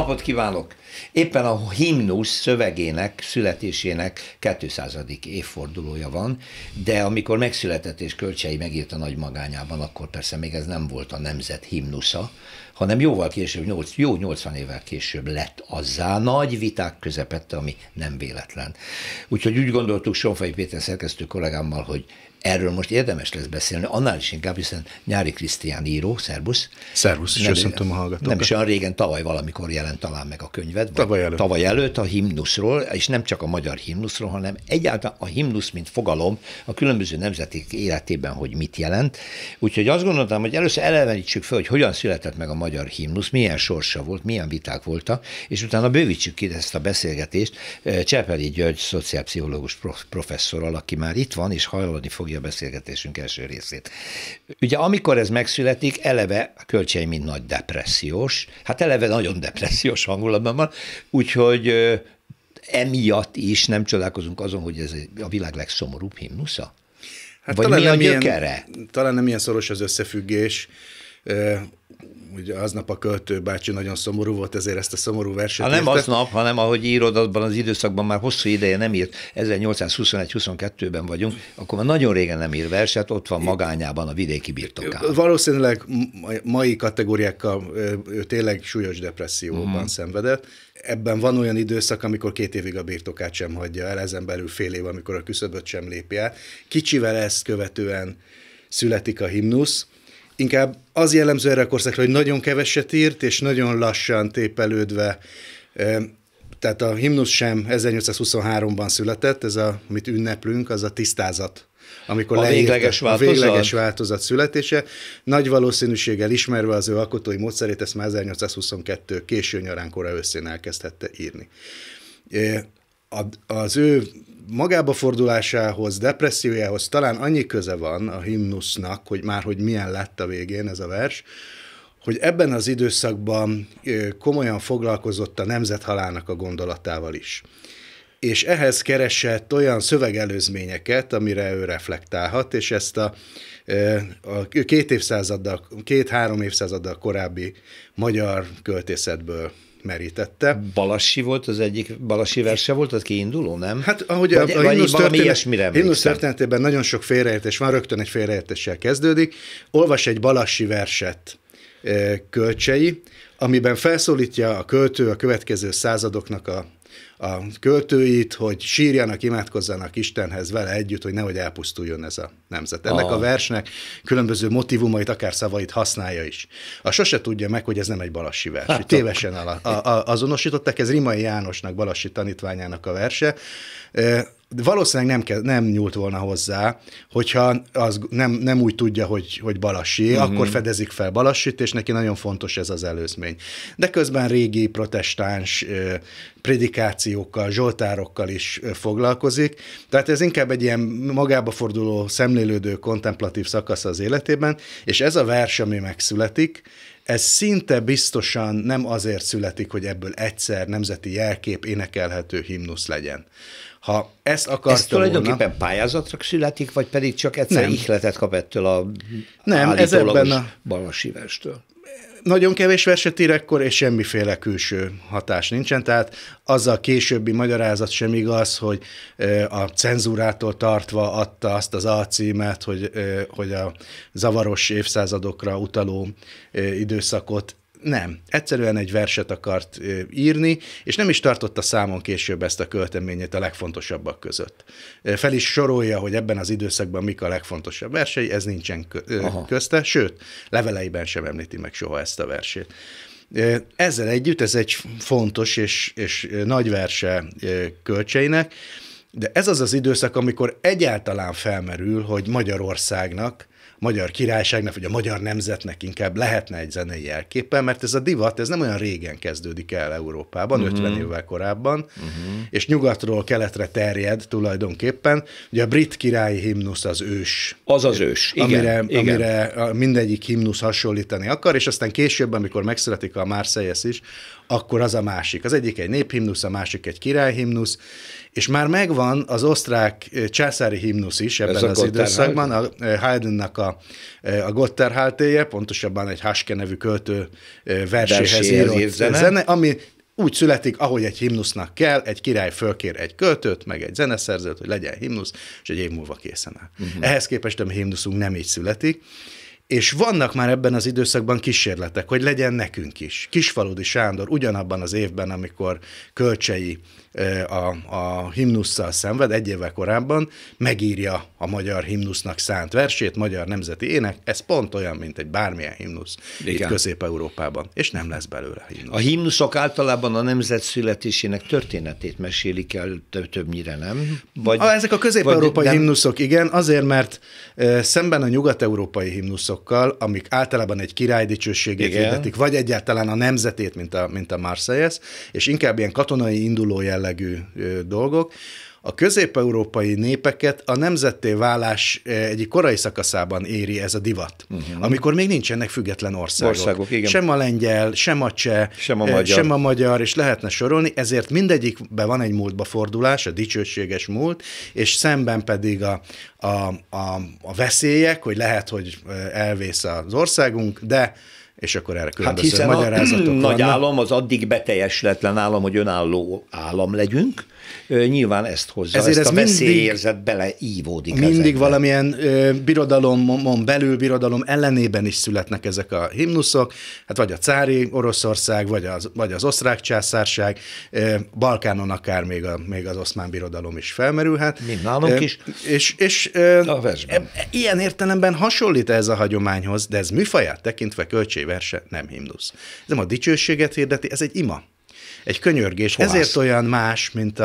napot kívánok! Éppen a himnusz szövegének, születésének 200. évfordulója van, de amikor megszületett és Kölcsey megírta nagy magányában, akkor persze még ez nem volt a nemzet himnusza, hanem jóval később, jó 80 évvel később lett azzá, nagy viták közepette, ami nem véletlen. Úgyhogy úgy gondoltuk Somfai Péter szerkesztő kollégámmal, hogy erről most érdemes lesz beszélni, annál is inkább, hiszen Nyáry Krisztián író, szervusz. Szervusz, és köszöntöm a hallgatókat. Nem is olyan régen, tavaly valamikor jelent talán meg a könyved. Tavaly előtt a himnuszról, és nem csak a magyar himnuszról, hanem egyáltalán a himnusz, mint fogalom a különböző nemzetek életében, hogy mit jelent. Úgyhogy azt gondoltam, hogy először elevenítsük fel, hogy hogyan született meg a magyar himnusz, milyen sorsa volt, milyen viták voltak, és utána bővítsük ki ezt a beszélgetést Csepeli György szociálpszichológus professzorral, aki már itt van, és hajlani fog a beszélgetésünk első részét. Ugye amikor ez megszületik, eleve a Kölcsey mind nagy depressziós, hát eleve nagyon depressziós hangulatban van, úgyhogy emiatt is nem csodálkozunk azon, hogy ez a világ legszomorúbb himnusza? Hát vagy talán mi a gyökere? Talán nem ilyen szoros az összefüggés. Ugye aznap a költő bácsi nagyon szomorú volt, ezért ezt a szomorú verset írta. Nem aznap, hanem ahogy írod, abban az időszakban már hosszú ideje nem írt, 1821-22-ben vagyunk, akkor már nagyon régen nem ír verset, ott van magányában a vidéki birtokában. Valószínűleg mai kategóriákkal ő tényleg súlyos depresszióban szenvedett. Ebben van olyan időszak, amikor 2 évig a birtokát sem hagyja el, ezen belül fél év, amikor a küszöböt sem lépi el. Kicsivel ezt követően születik a himnusz. Inkább az jellemző erre a korszakra, hogy nagyon keveset írt, és nagyon lassan tépelődve, tehát a himnusz sem 1823-ban született, ez a, amit ünneplünk, az a tisztázat, amikor a végleges változat születése. Nagy valószínűséggel ismerve az ő alkotói módszerét, ezt már 1822 késő nyarán, kora őszén elkezdhette írni. Az ő magába fordulásához, depressziójához talán annyi köze van a himnusznak, hogy már hogy milyen lett a végén ez a vers, hogy ebben az időszakban komolyan foglalkozott a nemzethalálnak a gondolatával is. És ehhez keresett olyan szövegelőzményeket, amire ő reflektálhat, és ezt a 2 évszázaddal, 2-3 évszázaddal korábbi magyar költészetből merítette. Balassi volt az egyik, Balassi verse volt az kiinduló, nem? Hát ahogy a himnusz történetében nagyon sok félreértés van, rögtön egy félreértéssel kezdődik. Olvas egy Balassi verset Kölcsey, amiben felszólítja a költő a következő századoknak a költőit, hogy sírjanak, imádkozzanak Istenhez vele együtt, hogy nehogy elpusztuljon ez a nemzet. Ennek a versnek különböző motivumait, akár szavait használja is. Sose tudja meg, hogy ez nem egy Balassi vers. Hát, tévesen azonosították, ez Rimay Jánosnak, Balassi tanítványának a verse. Valószínűleg nem nyúlt volna hozzá, hogyha az nem úgy tudja, hogy Balassi, akkor fedezik fel Balassit, és neki nagyon fontos ez az előzmény. De közben régi protestáns predikációkkal, zsoltárokkal is foglalkozik, tehát ez inkább egy ilyen magába forduló, szemlélődő, kontemplatív szakasz az életében, és ez a vers, ami megszületik, ez szinte biztosan nem azért születik, hogy ebből egyszer nemzeti jelkép, énekelhető himnusz legyen. Ha ezt akarta volna... Ez tulajdonképpen pályázatra születik, vagy pedig csak egyszer ihletet kap ettől a állítólagos Balassi verstől? Nagyon kevés verset ír ekkor, és semmiféle külső hatás nincsen, tehát az a későbbi magyarázat sem igaz, hogy a cenzúrától tartva adta azt az alcímet, hogy a zavaros évszázadokra utaló időszakot. Nem. Egyszerűen egy verset akart írni, és nem is tartotta számon később ezt a költeményét a legfontosabbak között. Fel is sorolja, hogy ebben az időszakban mik a legfontosabb versei, ez nincsen közte, sőt, leveleiben sem említi meg soha ezt a versét. Ezzel együtt ez egy fontos és nagy verse Kölcseynek, de ez az az időszak, amikor egyáltalán felmerül, hogy Magyarországnak, Magyar Királyságnak, vagy a magyar nemzetnek inkább lehetne egy zenei jelképe, mert ez a divat, ez nem olyan régen kezdődik el Európában, 50 évvel korábban, és nyugatról keletre terjed tulajdonképpen. Ugye a brit királyi himnusz az ős. Amire mindegyik himnusz hasonlítani akar, és aztán később, amikor megszületik a Marseillaise is, akkor az a másik. Az egyik egy néphimnusz, a másik egy királyhimnusz, és már megvan az osztrák császári himnusz is ebben az időszakban, a Haydnnak a Gotterhaltéje, pontosabban egy Haschke nevű költő verséhez írott zene, ami úgy születik, ahogy egy himnusznak kell, egy király fölkér egy költőt, meg egy zeneszerzőt, hogy legyen himnusz, és egy év múlva készen áll. Uh-huh. Ehhez képest a himnuszunk nem így születik, és vannak már ebben az időszakban kísérletek, hogy legyen nekünk is. Kisfaludy Sándor ugyanabban az évben, amikor Kölcsey a himnusszal szenved, egy évvel korábban megírja a magyar himnusznak szánt versét, magyar nemzeti ének, ez pont olyan, mint egy bármilyen himnusz itt Közép-Európában, és nem lesz belőle himnusz. A himnuszok általában a nemzet születésének történetét mesélik el többnyire, nem? Ezek a közép-európai himnuszok, igen, azért, mert szemben a nyugat-európai himnuszokkal, amik általában egy király dicsőségét hirdetik, vagy egyáltalán a nemzetét, mint a Marseillaise, és inkább ilyen katonai induló jellegű dolgok. A közép-európai népeket a nemzetté válás egyik korai szakaszában éri ez a divat, amikor még nincsenek független országok. Sem a lengyel, sem a cseh, sem a magyar, és lehetne sorolni, ezért mindegyikben van egy múltba fordulás, a dicsőséges múlt, és szemben pedig a veszélyek, hogy lehet, hogy elvész az országunk, de és akkor erre különböző magyarázatok vannak. Nagy állam, az addig beteljesületlen állam, hogy önálló állam legyünk, nyilván ezt hozza, ezért ezt a veszélyérzet beleívódik. Mindig valamilyen birodalomon belül, birodalom ellenében is születnek ezek a himnuszok, hát vagy a cári Oroszország, vagy az osztrák császárság, Balkánon akár még az oszmán birodalom is felmerülhet. Mind nálunk is. Ilyen értelemben hasonlít ez a hagyományhoz, de ez műfaját tekintve Kölcsey verse nem himnusz. Ez nem a dicsőséget hirdeti, ez egy ima. Egy könyörgés. Hovász. Ezért olyan más, mint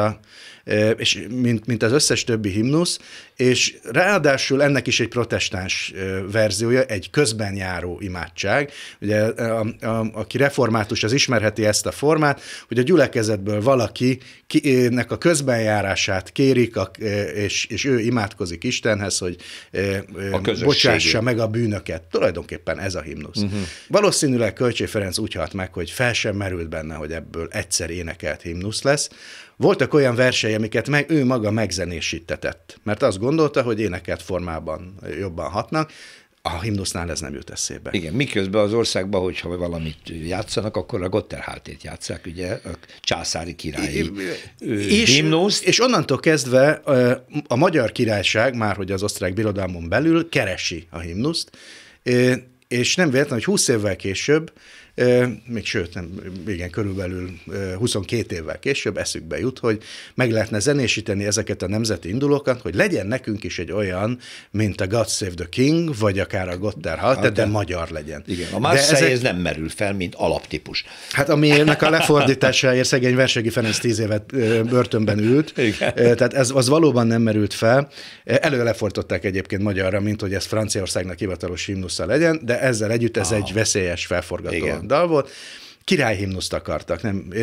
az összes többi himnusz, és ráadásul ennek is egy protestáns verziója, egy közben járó imádság. Ugye aki református, az ismerheti ezt a formát, hogy a gyülekezetből valakinek a közbenjárását kérik, és ő imádkozik Istenhez, hogy bocsássa meg a bűnöket. Tulajdonképpen ez a himnusz. Uh-huh. Valószínűleg Kölcsey Ferenc úgy halt meg, hogy fel sem merült benne, hogy ebből egyszer énekelt himnusz lesz. Voltak olyan versei, amiket ő maga megzenésítetett, mert azt gondolta, hogy énekelt formában jobban hatnak. A himnusznál ez nem jut eszébe. Igen, miközben az országban, hogyha valamit játszanak, akkor a Gotterhaltét játsszák, ugye, a császári királyi himnuszt. És onnantól kezdve a magyar királyság, már hogy az osztrák birodalmon belül, keresi a himnuszt, és nem véletlen, hogy 20 évvel később, körülbelül 22 évvel később eszükbe jut, hogy meg lehetne zenésíteni ezeket a nemzeti indulókat, hogy legyen nekünk is egy olyan, mint a God Save the King, vagy akár a Gotterhaltét, de magyar legyen. Igen, a Marseillaise ez nem merül fel, mint alaptípus. Hát ami ennek a lefordításáért szegény Versegi Ferenc 10 évet börtönben ült, tehát az valóban nem merült fel. Előlefordították egyébként magyarra, mint hogy ez Franciaországnak hivatalos himnusza legyen, de ezzel együtt ez egy veszélyes felforgató. Igen. Dal volt. Királyhimnuszt akartak,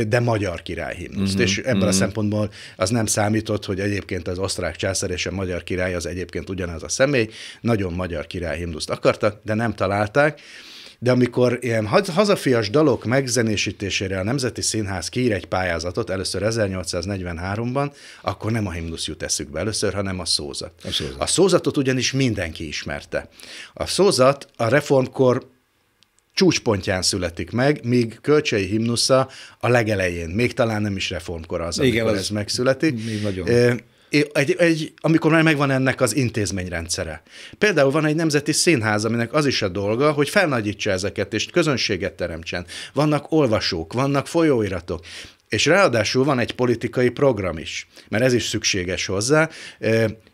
de magyar királyhimnuszt, és ebből a szempontból az nem számított, hogy egyébként az osztrák császár és a magyar király az egyébként ugyanaz a személy, nagyon magyar királyhimnuszt akartak, de nem találták. De amikor ilyen hazafias dalok megzenésítésére a Nemzeti Színház kiír egy pályázatot, először 1843-ban, akkor nem a himnusz jut eszükbe először, hanem a szózat. A szózatot ugyanis mindenki ismerte. A szózat a reformkor csúcspontján születik meg, míg Kölcsey himnusza a legelején, még talán nem is reformkor az, amikor ez megszületik. Amikor már megvan ennek az intézményrendszere. Például van egy nemzeti színház, aminek az is a dolga, hogy felnagyítsa ezeket, és közönséget teremtsen. Vannak olvasók, vannak folyóiratok, és ráadásul van egy politikai program is, mert ez is szükséges hozzá.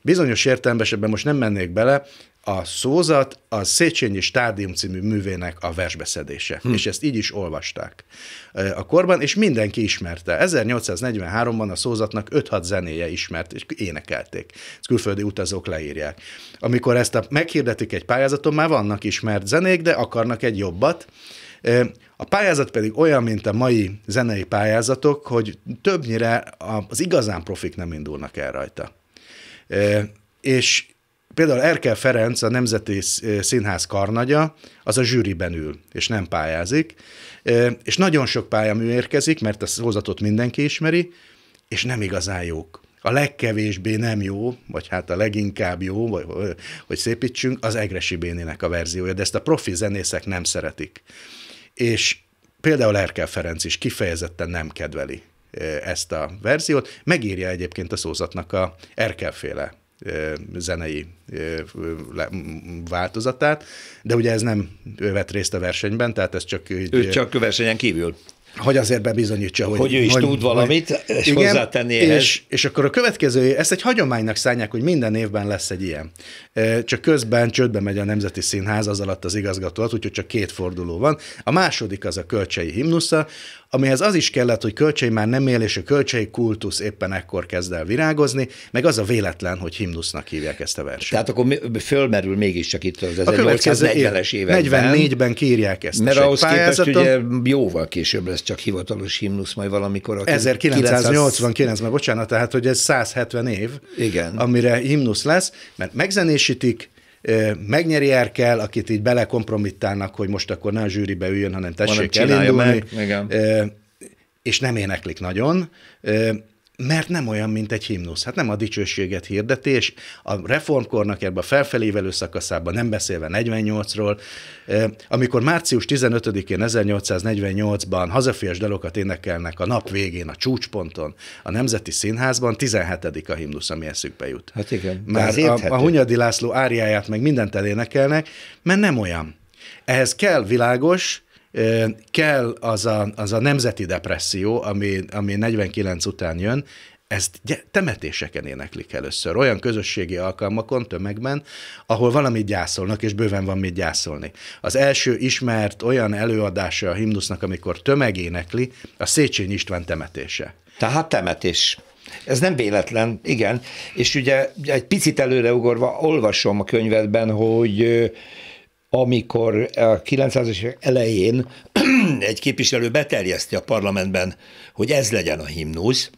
Bizonyos értelemben, ebben most nem mennék bele, a szózat a Széchenyi Stádium című művének a versbeszedése, és ezt így is olvasták a korban, és mindenki ismerte. 1843-ban a szózatnak 5-6 zenéje ismert, és énekelték. Ezt külföldi utazók leírják. Amikor ezt meghirdetik egy pályázaton, már vannak ismert zenék, de akarnak egy jobbat. A pályázat pedig olyan, mint a mai zenei pályázatok, hogy többnyire az igazán profik nem indulnak el rajta. És Például Erkel Ferenc, a Nemzeti Színház karnagya, az a zsűriben ül, és nem pályázik, és nagyon sok pályamű érkezik, mert a szózatot mindenki ismeri, és nem igazán jók. A legkevésbé nem jó, vagy hát a leginkább jó, vagy, hogy szépítsünk, az Egressy Béninek a verziója, de ezt a profi zenészek nem szeretik. És például Erkel Ferenc is kifejezetten nem kedveli ezt a verziót, megírja egyébként a szózatnak a Erkel-féle zenei változatát, de ugye ez nem vett részt a versenyben, tehát ez csak... Ő csak versenyen kívül. Hogy azért bebizonyítsa, hogy ő is tud valamit, és igen, hozzátenni ehhez. És akkor a következő, ezt egy hagyománynak szánják, hogy minden évben lesz egy ilyen. Csak közben csődbe megy a Nemzeti Színház, az alatt az igazgató alatt, úgyhogy csak két forduló van. A második az a Kölcsey himnusza, amihez az is kellett, hogy Kölcsey már nem él, és a Kölcsey kultusz éppen ekkor kezd el virágozni, meg az a véletlen, hogy himnusznak hívják ezt a verset. Tehát akkor fölmerül mégiscsak itt az 1840-es években. 44-ben kiírják ezt. Mert ahhoz képest ugye jóval később lesz csak hivatalos himnusz majd valamikor. 1989, mert bocsánat, tehát hogy ez 170 év, igen, amire himnusz lesz, mert megzenésítik, megnyeri Erkel, akit így belekompromittálnak, hogy most akkor ne a zsűribe üljön, hanem tessék elindulni, és nem éneklik nagyon, mert nem olyan, mint egy himnusz. Hát nem a dicsőséget hirdeti, és a reformkornak ebben a felfelévelő szakaszában, nem beszélve 48-ról, amikor március 15-én 1848-ban hazafias dalokat énekelnek a nap végén, a csúcsponton, a Nemzeti Színházban, 17. a himnusz, ami eszükbe jut. Hát igen. Már a Hunyadi László áriáját meg mindent elénekelnek, mert nem olyan. Ehhez kell világos, kell az a nemzeti depresszió, ami 49 után jön, ezt temetéseken éneklik először, olyan közösségi alkalmakon, tömegben, ahol valamit gyászolnak, és bőven van mit gyászolni. Az első ismert olyan előadása a himnusznak, amikor tömeg énekli, a Széchenyi István temetése. Tehát temetés. Ez nem véletlen, igen. És ugye egy picit előreugorva olvasom a könyvedben, hogy amikor a 900-as évek elején egy képviselő beterjeszti a parlamentben, hogy ez legyen a himnusz.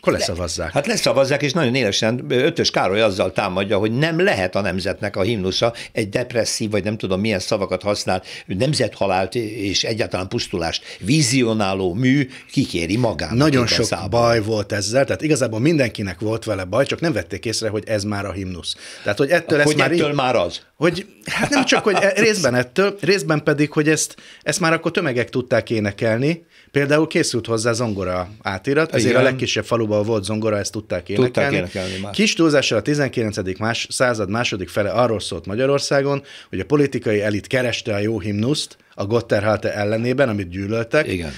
Akkor leszavazzák. Hát leszavazzák, és nagyon élesen Eötvös Károly azzal támadja, hogy nem lehet a nemzetnek a himnusza, egy depresszív, vagy nem tudom milyen szavakat használ, nemzethalált és egyáltalán pusztulást vizionáló mű kikéri magát. Nagyon sok baj volt ezzel, tehát igazából mindenkinek volt vele baj, csak nem vették észre, hogy ez már a himnusz. Tehát, hogy ettől, hogy ez ettől már az? Hogy, hát nem csak, hogy részben ettől, részben pedig, hogy ezt már akkor tömegek tudták énekelni. Például készült hozzá zongora átirat, ezért igen, a legkisebb faluban volt zongora, ezt tudták énekelni. Kis túlzással a 19. század második fele arról szólt Magyarországon, hogy a politikai elit kereste a jó himnuszt a Gotterhalte ellenében, amit gyűlöltek, igen,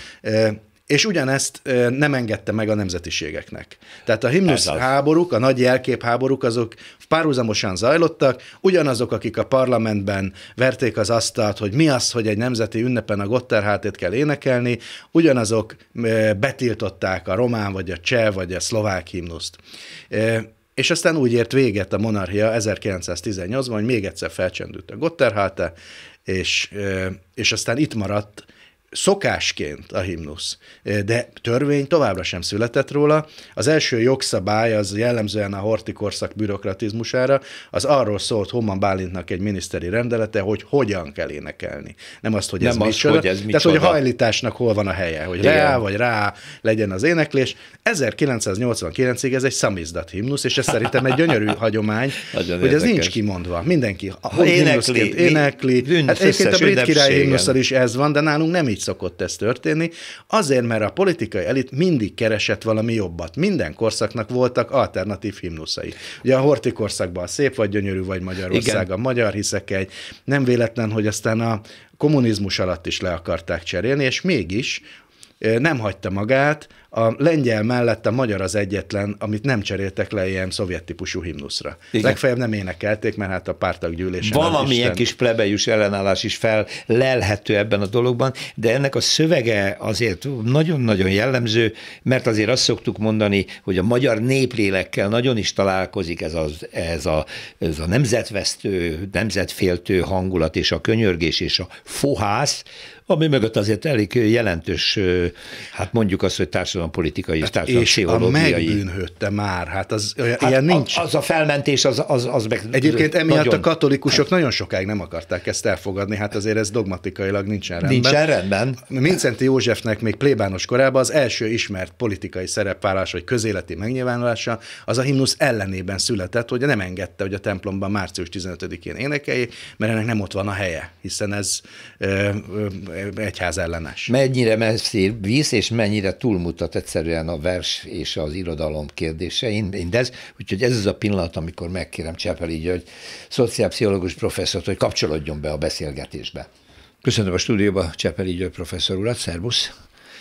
és ugyanezt nem engedte meg a nemzetiségeknek. Tehát a himnusz háborúk, a nagy jelkép háborúk, azok párhuzamosan zajlottak, ugyanazok, akik a parlamentben verték az asztalt, hogy mi az, hogy egy nemzeti ünnepen a Gotterhaltét kell énekelni, ugyanazok betiltották a román, vagy a cseh, vagy a szlovák himnuszt. És aztán úgy ért véget a monarchia 1918-ban, hogy még egyszer felcsendült a Gotterhalte, és aztán itt maradt szokásként a himnusz, de törvény továbbra sem született róla. Az első jogszabály, az jellemzően a Horthy korszak bürokratizmusára, az arról szólt Homan Bálintnak egy miniszteri rendelete, hogy hogyan kell énekelni. Nem azt, hogy ez micsoda. Tehát, hogy a hajlításnak hol van a helye, hogy reá vagy rá legyen az éneklés. 1989-ig ez egy szamizdat himnusz, és ez szerintem egy gyönyörű hagyomány, hogy érdekes. Ez nincs kimondva. Mindenki énekli. Hát egyébként a brit királyi himnusszal is ez van, de nálunk nem így szokott ez történni, azért, mert a politikai elit mindig keresett valami jobbat. Minden korszaknak voltak alternatív himnuszai. Ugye a Horthy korszakban a Szép vagy gyönyörű vagy Magyarország, igen, a Magyar hiszek egy, nem véletlen, hogy aztán a kommunizmus alatt is le akarták cserélni, és mégis nem hagyta magát, a lengyel mellett a magyar az egyetlen, amit nem cseréltek le ilyen szovjet típusú himnuszra. Legfeljebb nem énekelték, mert hát a párttaggyűlésen... Valamilyen kis plebejus ellenállás is fellelhető ebben a dologban, de ennek a szövege azért nagyon-nagyon jellemző, mert azért azt szoktuk mondani, hogy a magyar néplélekkel nagyon is találkozik ez a nemzetvesztő, nemzetféltő hangulat és a könyörgés és a fohász, ami mögött azért elég jelentős, hát mondjuk azt, hogy társadalmi borzasztóan politikai és társadalmi-pszichológiai. És a megbűnhődte már, hát az ilyen nincs. Az a felmentés, az meg... Egyébként emiatt nagyon... a katolikusok nagyon sokáig nem akarták ezt elfogadni, hát azért ez dogmatikailag nincsen rendben. Nincsen rendben. Mindszenty Józsefnek még plébános korában az első ismert politikai szerepvállása, vagy közéleti megnyilvánulása az a himnusz ellenében született, hogy nem engedte, hogy a templomban március 15-én énekeljék, mert ennek nem ott van a helye, hiszen ez egyház ellenes. Mennyire messzire visz, és mennyire túlmutat egyszerűen a vers és az irodalom kérdésein mindez, úgyhogy ez az a pillanat, amikor megkérem Csepeli György szociálpszichológus professzort, hogy kapcsolódjon be a beszélgetésbe. Köszönöm a stúdióba Csepeli György professzor urat, szervusz!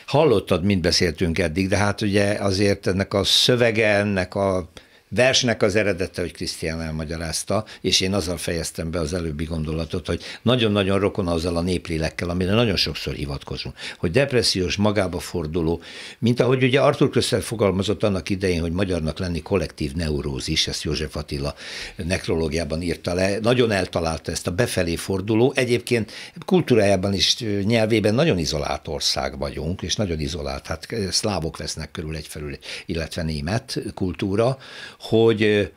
Hallottad, mint beszéltünk eddig, de hát ugye azért ennek a szövege, ennek a versnek az eredete, hogy Krisztián elmagyarázta, és én azzal fejeztem be az előbbi gondolatot, hogy nagyon-nagyon rokon azzal a néplélekkel, amire nagyon sokszor hivatkozunk, hogy depressziós, magába forduló, mint ahogy ugye Arthur Koestler fogalmazott annak idején, hogy magyarnak lenni kollektív neurózis, ezt József Attila nekrológiában írta le, nagyon eltalálta ezt a befelé forduló, egyébként kultúrájában és nyelvében nagyon izolált ország vagyunk, és nagyon izolált, hát szlávok vesznek körül egyfelül, illetve német kultúra, hogy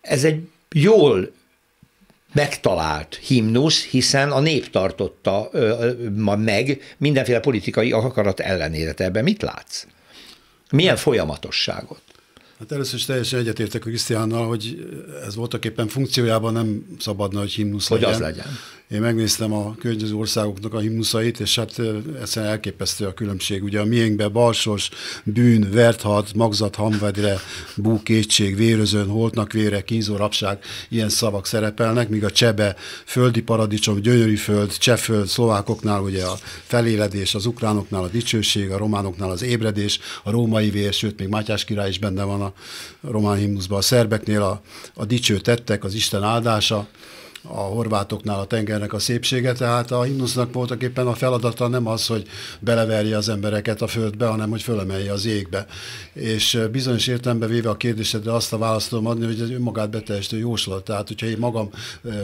ez egy jól megtalált himnusz, hiszen a nép tartotta meg mindenféle politikai akarat ellenére. Te ebben mit látsz? Milyen folyamatosságot? Hát először is teljesen egyetértek Krisztiánnal, hogy ez voltaképpen funkciójában nem szabadna, hogy himnusz legyen. Hogy az legyen. Én megnéztem a környező országoknak a himnuszait, és hát egyszerűen elképesztő a különbség. Ugye a miénkben balsos, bűn, verthat, magzat, hamvedre, bú, kétség, vérözön, holtnak vére, kínzó, rabság, ilyen szavak szerepelnek, míg a csebe, földi paradicsom, gyönyörű föld, csehföld, szlovákoknál ugye a feléledés, az ukránoknál a dicsőség, a románoknál az ébredés, a római vér, sőt még Mátyás király is benne van a román himnuszban, a szerbeknél a dicső tettek, az Isten áldása, a horvátoknál a tengernek a szépsége, tehát a himnusznak voltak éppen a feladata nem az, hogy beleverje az embereket a földbe, hanem hogy fölemelje az égbe. És bizonyos értelemben véve a kérdésedre azt a választ tudom adni, hogy ez önmagát beteljesítő jóslat. Tehát, hogyha én magam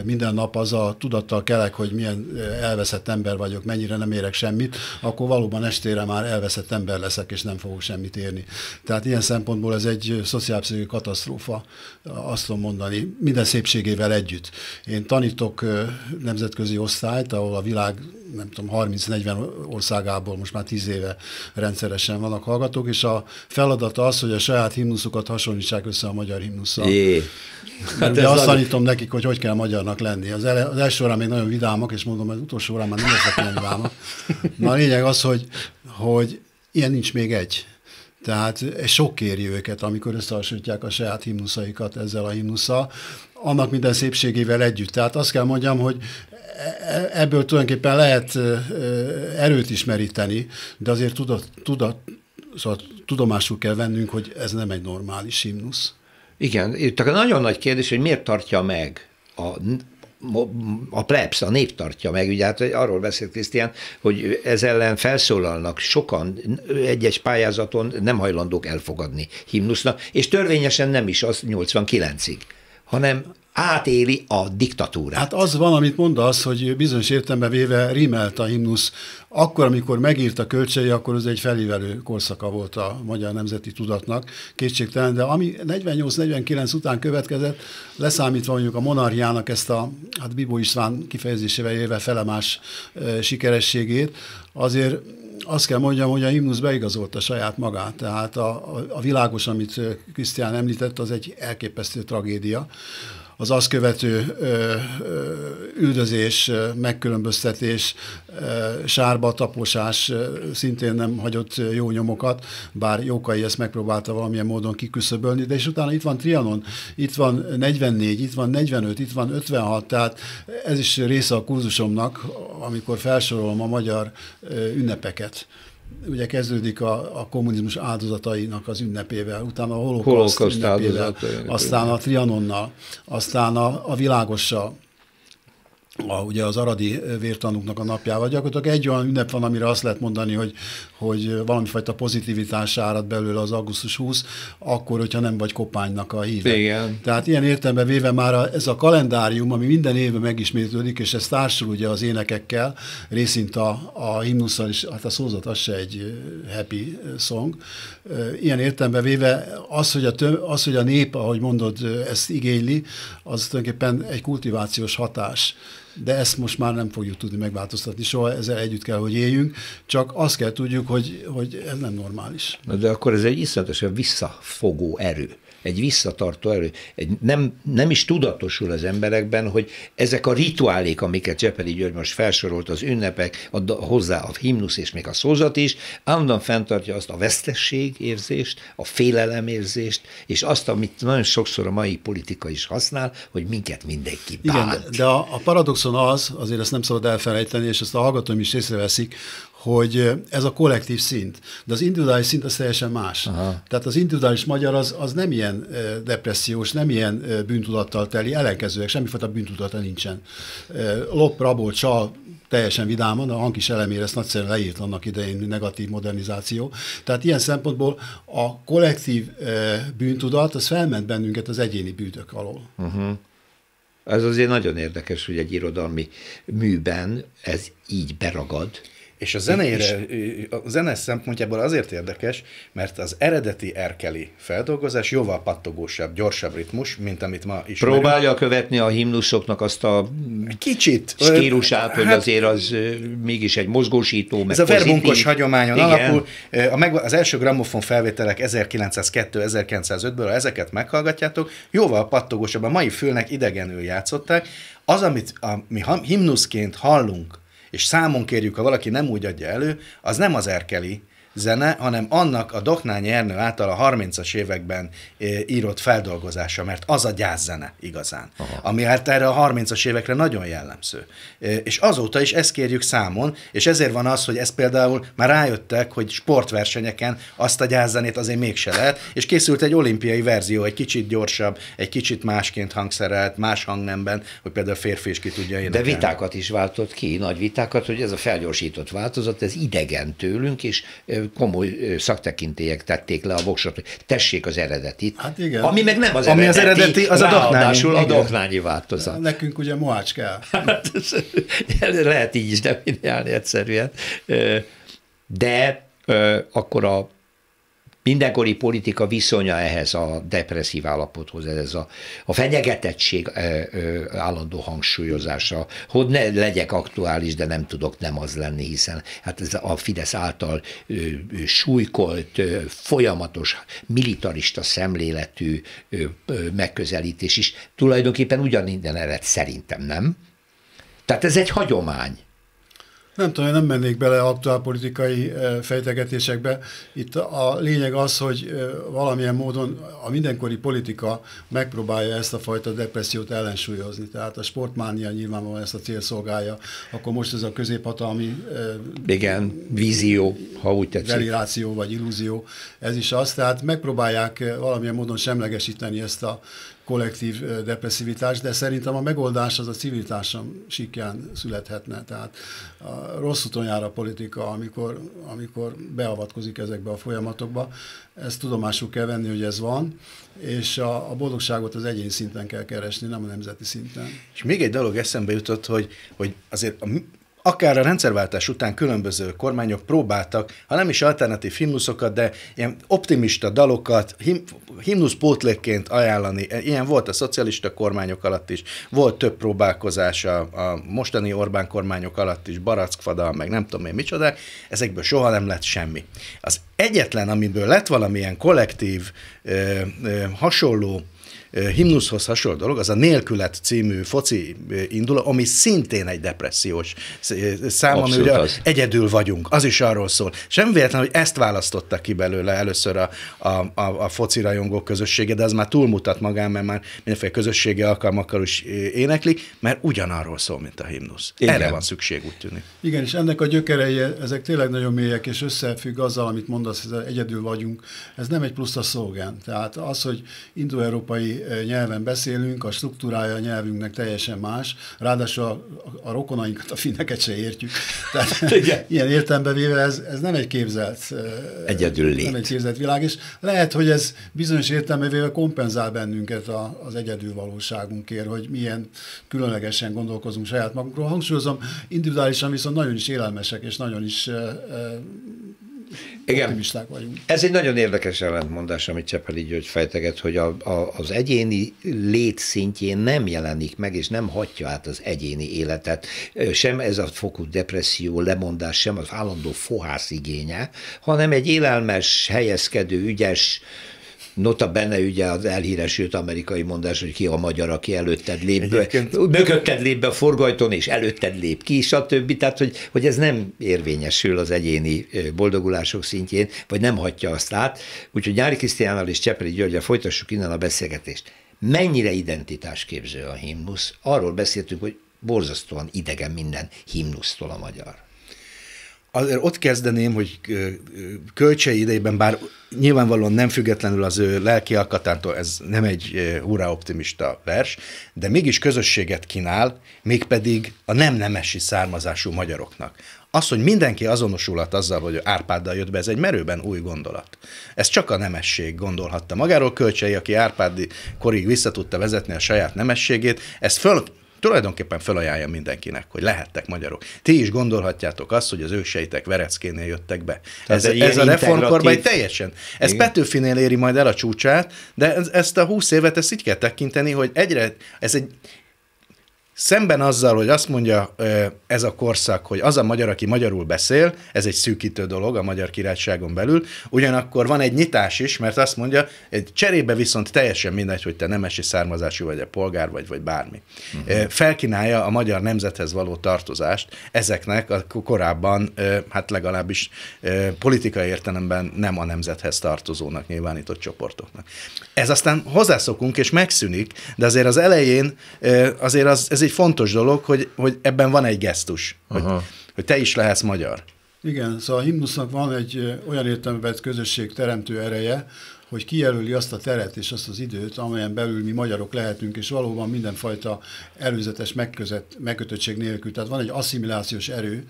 minden nap az a tudattal kelek, hogy milyen elveszett ember vagyok, mennyire nem érek semmit, akkor valóban estére már elveszett ember leszek, és nem fogok semmit érni. Tehát ilyen szempontból ez egy szociálpszichológiai katasztrófa, azt tudom mondani, minden szépségével együtt. Én tanítok nemzetközi osztályt, ahol a világ, nem tudom, 30-40 országából most már 10 éve rendszeresen vannak hallgatók, és a feladata az, hogy a saját himnuszukat hasonlítsák össze a magyar himnusszal. Hát de azt tanítom nekik, hogy hogy kell magyarnak lenni. Az első órán még nagyon vidámak, és mondom, az utolsó órán már nem leszek nagyon vidámak. Na a lényeg az, hogy ilyen nincs még egy. Tehát sok éri őket, amikor összehasonlítják a saját himnuszaikat ezzel a himnusszal, annak minden szépségével együtt. Tehát azt kell mondjam, hogy ebből tulajdonképpen lehet erőt is meríteni, de azért tudomásul kell vennünk, hogy ez nem egy normális himnusz. Igen, itt a nagyon nagy kérdés, hogy miért tartja meg a plebs, a nép tartja meg, ugye hát arról beszélt Krisztián, hogy ez ellen felszólalnak sokan, egy-egy pályázaton nem hajlandók elfogadni himnusznak, és törvényesen nem is az 89-ig, hanem átéli a diktatúrát. Hát az van, amit mondasz, hogy bizonyos értelemben véve rímelt a himnusz. Akkor, amikor megírta Kölcsey, akkor ez egy felívelő korszaka volt a magyar nemzeti tudatnak, kétségtelen, de ami 48-49 után következett, leszámítva mondjuk a monarchiának ezt a, hát Bibó István kifejezésével élve felemás sikerességét, azért azt kell mondjam, hogy a himnusz beigazolta saját magát, tehát a világos, amit Krisztián említett, az egy elképesztő tragédia. Az azt követő üldözés, megkülönböztetés, sárba taposás szintén nem hagyott jó nyomokat, bár Jókai ezt megpróbálta valamilyen módon kiküszöbölni, de és utána itt van Trianon, itt van 44, itt van 45, itt van 56, tehát ez is része a kurzusomnak, amikor felsorolom a magyar ünnepeket. Ugye kezdődik a kommunizmus áldozatainak az ünnepével, utána a holokauszt ünnepével, aztán a Trianonnal, aztán a világossal, ugye az aradi vértanúknak a napjával. Gyakorlatilag egy olyan ünnep van, amire azt lehet mondani, hogy valamifajta pozitivitás árad belőle az augusztus 20, akkor, hogyha nem vagy Kopánynak a híve. Igen. Tehát ilyen értelemben véve már ez a kalendárium, ami minden évben megismétlődik, és ez társul ugye az énekekkel, részint a himnusszal is, hát a szózat az se egy happy song. Ilyen értelemben véve az, hogy a nép, ahogy mondod, ezt igényli, az tulajdonképpen egy kultivációs hatás. De ezt most már nem fogjuk tudni megváltoztatni, soha ezzel együtt kell, hogy éljünk, csak azt kell tudjuk, hogy ez nem normális. Na de akkor ez egy iszonyatosan visszafogó erő, egy visszatartó erő. Nem is tudatosul az emberekben, hogy ezek a rituálék, amiket Csepeli György most felsorolt, az ünnepek, hozzá a himnusz és még a szózat is, állandóan fenntartja azt a vesztességérzést, a félelemérzést, és azt, amit nagyon sokszor a mai politika is használ, hogy minket mindenki bánt. Igen, de a paradoxon azért ezt nem szabad elfelejteni, és ezt a hallgatóim is észreveszik, hogy ez a kollektív szint, de az individuális szint az teljesen más. Aha. Tehát az individuális magyar az nem ilyen depressziós, nem ilyen bűntudattal teli, ellenkezőleg semmifajta bűntudata nincsen. Lop, rabol, csal, teljesen vidáman, a Hankiss Elemér ezt nagyszerűen leírt annak idején, negatív modernizáció. Tehát ilyen szempontból a kollektív bűntudat, az felment bennünket az egyéni bűnök alól. Uh-huh. Ez azért nagyon érdekes, hogy egy irodalmi műben ez így beragad. És a zene szempontjából azért érdekes, mert az eredeti erkeli feldolgozás jóval pattogósabb, gyorsabb ritmus, mint amit ma ismerünk. Próbálja követni a himnuszoknak azt a kicsit stílusát, hogy azért az mégis egy mozgósító, meg pozitív. Ez a verbunkos hagyományon alapul. Az első grammofon felvételek 1902-1905-ből, ha ezeket meghallgatjátok, jóval pattogósabb, a mai fülnek idegenül játszották. Az, amit mi himnuszként hallunk, és számon kérjük, ha valaki nem úgy adja elő, az nem az erkeli zene, hanem annak a Dohnányi Ernő által a 30-as években írott feldolgozása, mert az a gyászzene igazán, ami hát erre a 30-as évekre nagyon jellemző. És azóta is ezt kérjük számon, és ezért van az, hogy ez például már rájöttek, hogy sportversenyeken azt a gyászzenét azért mégse lehet, és készült egy olimpiai verzió, egy kicsit gyorsabb, egy kicsit másként hangszerelt, más hangnemben, hogy például a férfi is ki tudja énekelni. De vitákat is váltott ki, nagy vitákat, hogy ez a felgyorsított változat, ez idegen tőlünk, és komoly szaktekintélyek tették le a voksot, hogy tessék az eredetit. Hát igen. Ami meg nem az eredeti, az a Dohnányi változat. Nekünk ugye mohács kell. Hát, lehet így is definiálni egyszerűen. De akkor a mindenkori politika viszonya ehhez a depresszív állapothoz, ez a fenyegetettség állandó hangsúlyozása, hogy ne legyek aktuális, de nem tudok nem az lenni, hiszen hát ez a Fidesz által súlykolt, folyamatos, militarista szemléletű megközelítés is tulajdonképpen ugyaninnen ered, szerintem, nem? Tehát ez egy hagyomány. Nem tudom, nem mennék bele aktuálpolitikai fejtegetésekbe. Itt a lényeg az, hogy valamilyen módon a mindenkori politika megpróbálja ezt a fajta depressziót ellensúlyozni. Tehát a sportmánia nyilvánvalóan ezt a cél szolgálja. Akkor most ez a középhatalmi... Igen, vízió, ha úgy tetszik. Deliráció vagy illúzió, ez is az. Tehát megpróbálják valamilyen módon semlegesíteni ezt a kollektív depresszivitás, de szerintem a megoldás az a civil társadalom síkján születhetne. Tehát a rossz úton jár a politika, amikor beavatkozik ezekbe a folyamatokba. Ezt tudomásul kell venni, hogy ez van, és a boldogságot az egyén szinten kell keresni, nem a nemzeti szinten. És még egy dolog eszembe jutott, hogy azért akár a rendszerváltás után különböző kormányok próbáltak, ha nem is alternatív himnuszokat, de ilyen optimista dalokat himnuszpótlékként ajánlani. Ilyen volt a szocialista kormányok alatt is, volt több próbálkozás a mostani Orbán kormányok alatt is, barackfadal, meg nem tudom én micsodák, ezekből soha nem lett semmi. Az egyetlen, amiből lett valamilyen kollektív, hasonló, himnuszhoz hasonló dolog, az a Nélkület című foci induló, ami szintén egy depressziós szám, ami egyedül vagyunk, az is arról szól. Sem véletlen, hogy ezt választotta ki belőle először a foci rajongók közössége, de az már túlmutat magán, mert már mindenféle közösségi alkalmakkal is éneklik, mert ugyanarról szól, mint a himnusz. Igen. Erre van szükség, úgy tűnik. Igen, és ennek a gyökerei, ezek tényleg nagyon mélyek, és összefügg azzal, amit mondasz, hogy egyedül vagyunk. Ez nem egy plusz a szolgán. nyelven. Tehát az, hogy indoeurópai nyelven beszélünk, a struktúrája a nyelvünknek teljesen más, ráadásul a rokonainkat, a finneket se értjük. Tehát ilyen értelemben véve ez nem egy képzelt, nem egy képzelt világ, és lehet, hogy ez bizonyos értelemben véve kompenzál bennünket az egyedül valóságunkért, hogy milyen különlegesen gondolkozunk saját magunkról. Hangsúlyozom, individuálisan viszont nagyon is élelmesek, és nagyon is optimisták vagyunk. Ez egy nagyon érdekes ellentmondás, amit Csepeli György fejteget, hogy az egyéni lét szintjén nem jelenik meg, és nem hagyja át az egyéni életet. Sem ez a fokú depresszió, lemondás, sem az állandó fohász igénye, hanem egy élelmes, helyezkedő, ügyes, nota benne ugye az elhíresült amerikai mondás, hogy ki a magyar, aki előtted lép be, mögötted lép be a forgajton, és előtted lép ki, stb. Tehát, hogy ez nem érvényesül az egyéni boldogulások szintjén, vagy nem hagyja azt át. Úgyhogy Nyáry Krisztiánnal és Csepeli Györgyel folytassuk innen a beszélgetést. Mennyire identitásképző a himnusz? Arról beszéltünk, hogy borzasztóan idegen minden himnusztól a magyar. Azért ott kezdeném, hogy Kölcsey idejében, bár nyilvánvalóan nem függetlenül az ő lelki alkatától, ez nem egy hurrá optimista vers, de mégis közösséget kínál, mégpedig a nem nemesi származású magyaroknak. Az, hogy mindenki azonosulhat azzal, hogy Árpáddal jött be, ez egy merőben új gondolat. Ez csak a nemesség gondolhatta magáról. Kölcsey, aki Árpádi korig vissza tudta vezetni a saját nemességét, ezt tulajdonképpen felajánlja mindenkinek, hogy lehettek magyarok. Ti is gondolhatjátok azt, hogy az őseitek Vereckénél jöttek be. Ez a reformkorban teljesen. Ez igen. Petőfinél éri majd el a csúcsát, de ezt a 20 évet ezt így kell tekinteni, hogy szemben azzal, hogy azt mondja ez a korszak, hogy az a magyar, aki magyarul beszél, ez egy szűkítő dolog a Magyar Királyságon belül, ugyanakkor van egy nyitás is, mert azt mondja, egy cserébe viszont teljesen mindegy, hogy te nemesi származású vagy, a polgár vagy bármi. Felkínálja a magyar nemzethez való tartozást ezeknek a korábban, hát legalábbis politikai értelemben nem a nemzethez tartozónak nyilvánított csoportoknak. Ez aztán hozzászokunk és megszűnik, de azért az elején azért ez egy fontos dolog, hogy ebben van egy gesztus, hogy te is lehetsz magyar. Igen, szóval a himnusznak van egy olyan értelemben közösség teremtő ereje, hogy kijelöli azt a teret és azt az időt, amelyen belül mi magyarok lehetünk, és valóban mindenfajta előzetes megkötöttség nélkül. Tehát van egy asszimilációs erő,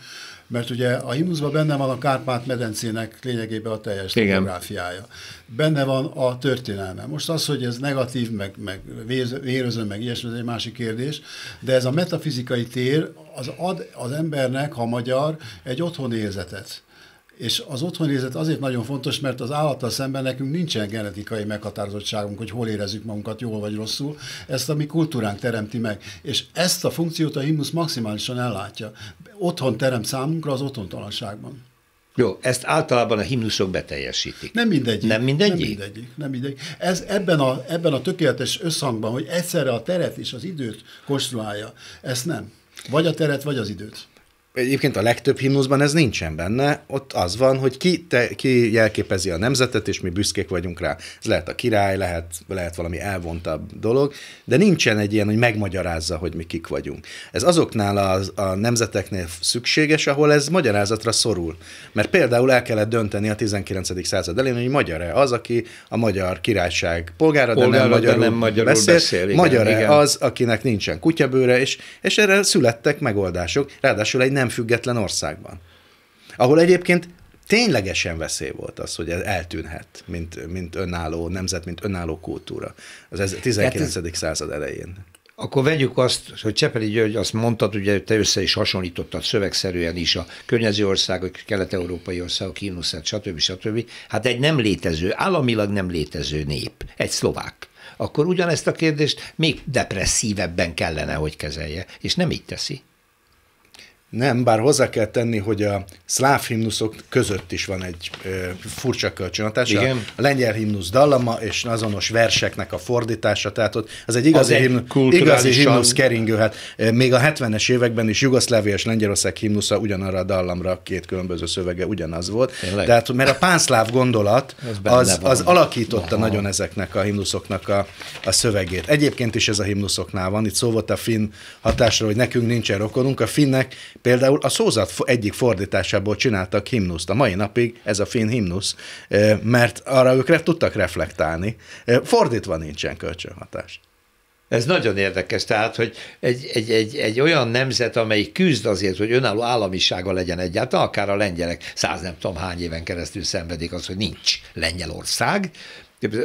mert ugye a himnuszban benne van a Kárpát-medencének lényegében a teljes topográfiája. Benne van a történelme. Most az, hogy ez negatív, meg vérözön, meg ilyesmi, ez egy másik kérdés, de ez a metafizikai tér az ad az embernek, ha magyar, egy otthonérzetet. És az otthonérzet azért nagyon fontos, mert az állattal szemben nekünk nincsen genetikai meghatározottságunk, hogy hol érezzük magunkat jól vagy rosszul, ezt a mi kultúránk teremti meg. És ezt a funkciót a himnusz maximálisan ellátja. Otthon teremt számunkra az otthontalanságban. Jó, ezt általában a himnuszok beteljesítik. Nem mindegyik. Nem mindegyik? Nem mindegyik. Nem mindegyik. Ez ebben a tökéletes összhangban, hogy egyszerre a teret és az időt konstruálja, ezt nem. Vagy a teret, vagy az időt. Egyébként a legtöbb himnuszban ez nincsen benne, ott az van, hogy ki jelképezi a nemzetet, és mi büszkék vagyunk rá. Ez lehet a király, lehet valami elvontabb dolog, de nincsen egy ilyen, hogy megmagyarázza, hogy mi kik vagyunk. Ez azoknál a nemzeteknél szükséges, ahol ez magyarázatra szorul. Mert például el kellett dönteni a 19. század elején, hogy magyar-e az, aki a Magyar Királyság polgára, de nem magyarul beszél. Magyar-e az, akinek nincsen kutyabőre, és erre születtek megoldások, ráadásul egy nem független országban. Ahol egyébként ténylegesen veszély volt az, hogy ez eltűnhet, mint önálló nemzet, mint önálló kultúra. Az 19. század elején. Akkor vegyük azt, hogy Csepeli György azt mondtad, ugye te össze is hasonlítottad szövegszerűen is a környező országok, kelet-európai országok, himnuszát, stb. Hát egy nem létező, államilag nem létező nép, egy szlovák. Akkor ugyanezt a kérdést még depresszívebben kellene, hogy kezelje, és nem így teszi. Nem, bár hozzá kell tenni, hogy a szláv himnuszok között is van egy furcsa kölcsönhatás. A lengyel himnusz dallama és azonos verseknek a fordítása, tehát ott az egy igazi himnusz keringőhet. Még a 70-es években is Jugoszlávia és Lengyelország himnusza ugyanarra a dallamra, két különböző szövege ugyanaz volt. Tehát, mert a pánszláv gondolat az alakította nagyon ezeknek a himnuszoknak a szövegét. Egyébként is ez a himnuszoknál van. Itt szó volt a finn hatásra, hogy nekünk nincsen rokonunk. A finnek Például a szózat egyik fordításából csináltak himnuszt. A mai napig ez a finn himnusz, mert arra ők tudtak reflektálni. Fordítva nincsen kölcsönhatás. Ez nagyon érdekes, tehát, hogy egy olyan nemzet, amelyik küzd azért, hogy önálló államisága legyen egyáltalán, akár a lengyelek 100 nem tudom hány éven keresztül szenvedik az, hogy nincs Lengyelország,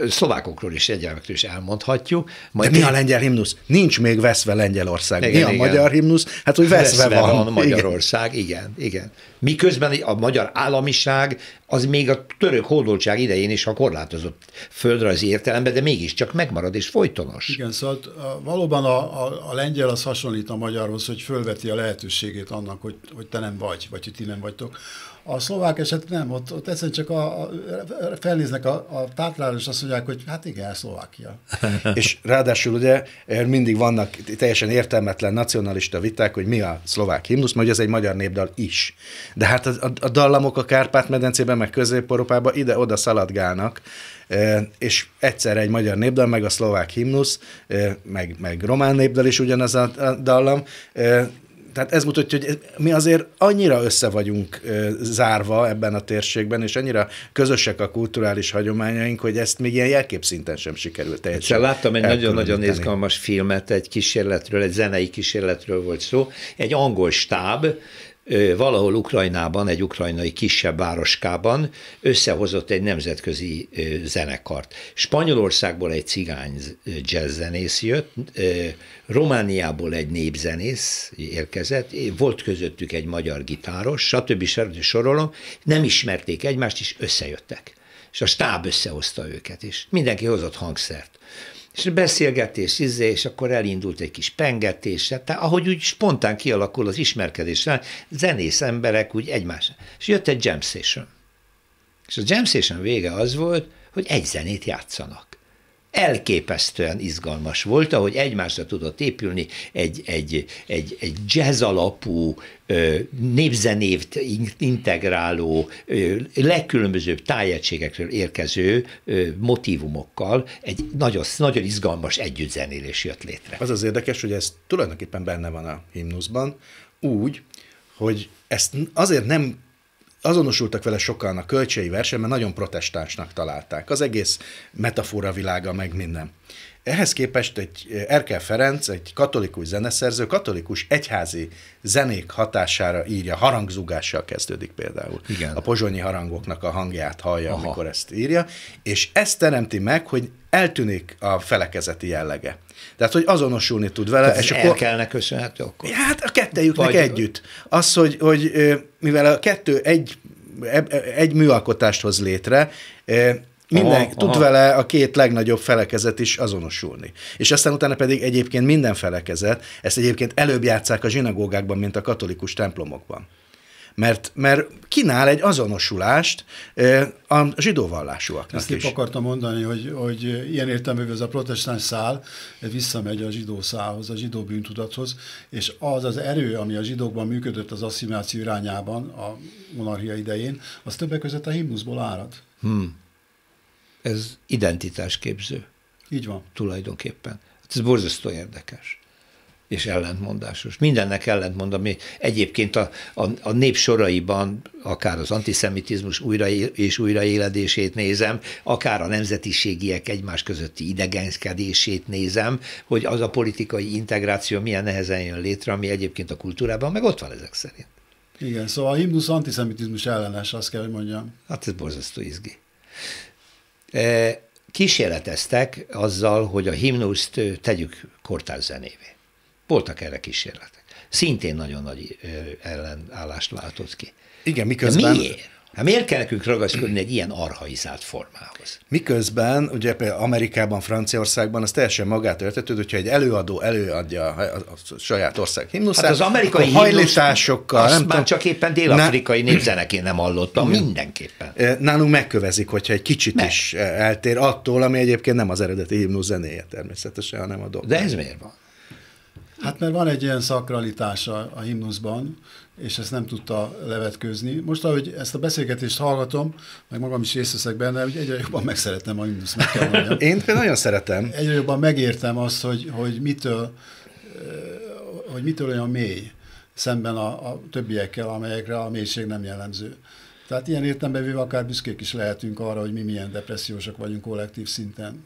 szlovákokról is, egyelmektől is elmondhatjuk. Majd de mi a lengyel himnusz? Nincs még veszve Lengyelország. Igen, mi a magyar himnusz? Hát, hogy veszve van Magyarország, igen. Miközben a magyar államiság az még a török hódoltság idején is, ha korlátozott földrajzi értelemben, de mégiscsak megmarad és folytonos. Igen, szóval valóban a lengyel az hasonlít a magyarhoz, hogy fölveti a lehetőségét annak, hogy te nem vagy, vagy hogy ti nem vagytok. A szlovák eset nem, ott egyszerűen csak felnéznek a táplára, és azt mondják, hogy hát igen, Szlovákia. És ráadásul ugye mindig vannak teljesen értelmetlen nacionalista viták, hogy mi a szlovák himnusz, mert ez egy magyar népdal is. De hát a dallamok a Kárpát-medencében, meg Közép-Európában ide-oda szaladgálnak, és egyszerre egy magyar népdal, meg a szlovák himnusz, meg román népdal is ugyanaz a dallam. Tehát ez mutatja, hogy mi azért annyira össze vagyunk zárva ebben a térségben, és annyira közösek a kulturális hagyományaink, hogy ezt még ilyen jelképszinten sem sikerült teljesen. Láttam egy nagyon-nagyon izgalmas filmet, egy kísérletről, egy zenei kísérletről volt szó. Egy angol stáb valahol Ukrajnában, egy ukrajnai kisebb városkában összehozott egy nemzetközi zenekart. Spanyolországból egy cigány jazzzenész jött, Romániából egy népzenész érkezett, volt közöttük egy magyar gitáros, stb. Sorolom, nem ismerték egymást, és összejöttek. És a stáb összehozta őket, és mindenki hozott hangszert. És beszélgetés, és akkor elindult egy kis pengetés, tehát ahogy úgy spontán kialakul az ismerkedésre, zenész emberek úgy egymásra. És jött egy jam session. És a jam session vége az volt, hogy egy zenét játszanak. Elképesztően izgalmas volt, ahogy egymásra tudott épülni egy jazz alapú, népzenét integráló, legkülönbözőbb tájegységekről érkező motívumokkal egy nagyon izgalmas együttzenélés jött létre. Az az érdekes, hogy ez tulajdonképpen benne van a himnuszban, úgy, hogy ezt azért nem azonosultak vele sokan a kölcsei versen, mert nagyon protestánsnak találták. Az egész metafora világa, meg minden. Ehhez képest egy Erkel Ferenc, egy katolikus zeneszerző, katolikus egyházi zenék hatására írja, harangzúgással kezdődik például. Igen. A pozsonyi harangoknak a hangját hallja, amikor ezt írja, és ezt teremti meg, hogy eltűnik a felekezeti jellege. Tehát, hogy azonosulni tud vele. Tehát és akkor Erkelnek köszönhető akkor? Hát a kettejüknek vagy együtt. Az, hogy mivel a kettő egy műalkotást hoz létre, tud vele a két legnagyobb felekezet is azonosulni. És aztán utána pedig egyébként minden felekezet, ezt egyébként előbb játsszák a zsinagógákban, mint a katolikus templomokban. Mert kínál egy azonosulást a zsidóvallásúaknak is. Ezt épp akartam mondani, hogy ilyen értelművel ez a protestáns szál visszamegy a zsidó szálhoz, a zsidó bűntudathoz, és az erő, ami a zsidókban működött az asszimiláció irányában a monarchia idején, az többek között a himnuszból árad. Ez identitásképző. Így van. Tulajdonképpen. Ez borzasztó érdekes. És ellentmondásos. Mindennek ellentmond, ami egyébként a nép soraiban, akár az antiszemitizmus újraéledését nézem, akár a nemzetiségiek egymás közötti idegenkedését nézem, hogy az a politikai integráció milyen nehezen jön létre, ami egyébként a kultúrában meg ott van ezek szerint. Igen, szóval a himnusz antiszemitizmus ellenes, azt kell, hogy mondjam. Hát ez borzasztó izgi. Kísérleteztek azzal, hogy a himnuszt tegyük kortárs zenévé. Voltak erre kísérletek. Szintén nagyon nagy ellenállást váltott ki. Igen, miközben... De miért? Hát miért kell nekünk ragaszkodni egy ilyen archaizált formához? Miközben, ugye például Amerikában, Franciaországban az teljesen magától értetődő, hogyha egy előadó előadja a saját ország himnuszát, hát az amerikai hajlításokkal... Azt nem már csak éppen dél-afrikai népzenekén nem hallottam, mindenképpen. Nálunk megkövezik, hogyha egy kicsit is eltér attól, ami egyébként nem az eredeti himnusz zenéje természetesen, hanem a doktár. De ez miért van? Hát mert van egy ilyen szakralitása a himnuszban, és ezt nem tudta levetkőzni. Most, ahogy ezt a beszélgetést hallgatom, meg magam is részt veszek benne, hogy egyre jobban megszeretem a himnuszt, meg kell mondjam. Én például nagyon szeretem. Egyre jobban megértem azt, hogy mitől olyan mély. szemben a többiekkel, amelyekre a mélység nem jellemző. Tehát ilyen értelemben akár büszkék is lehetünk arra, hogy mi milyen depressziósak vagyunk kollektív szinten.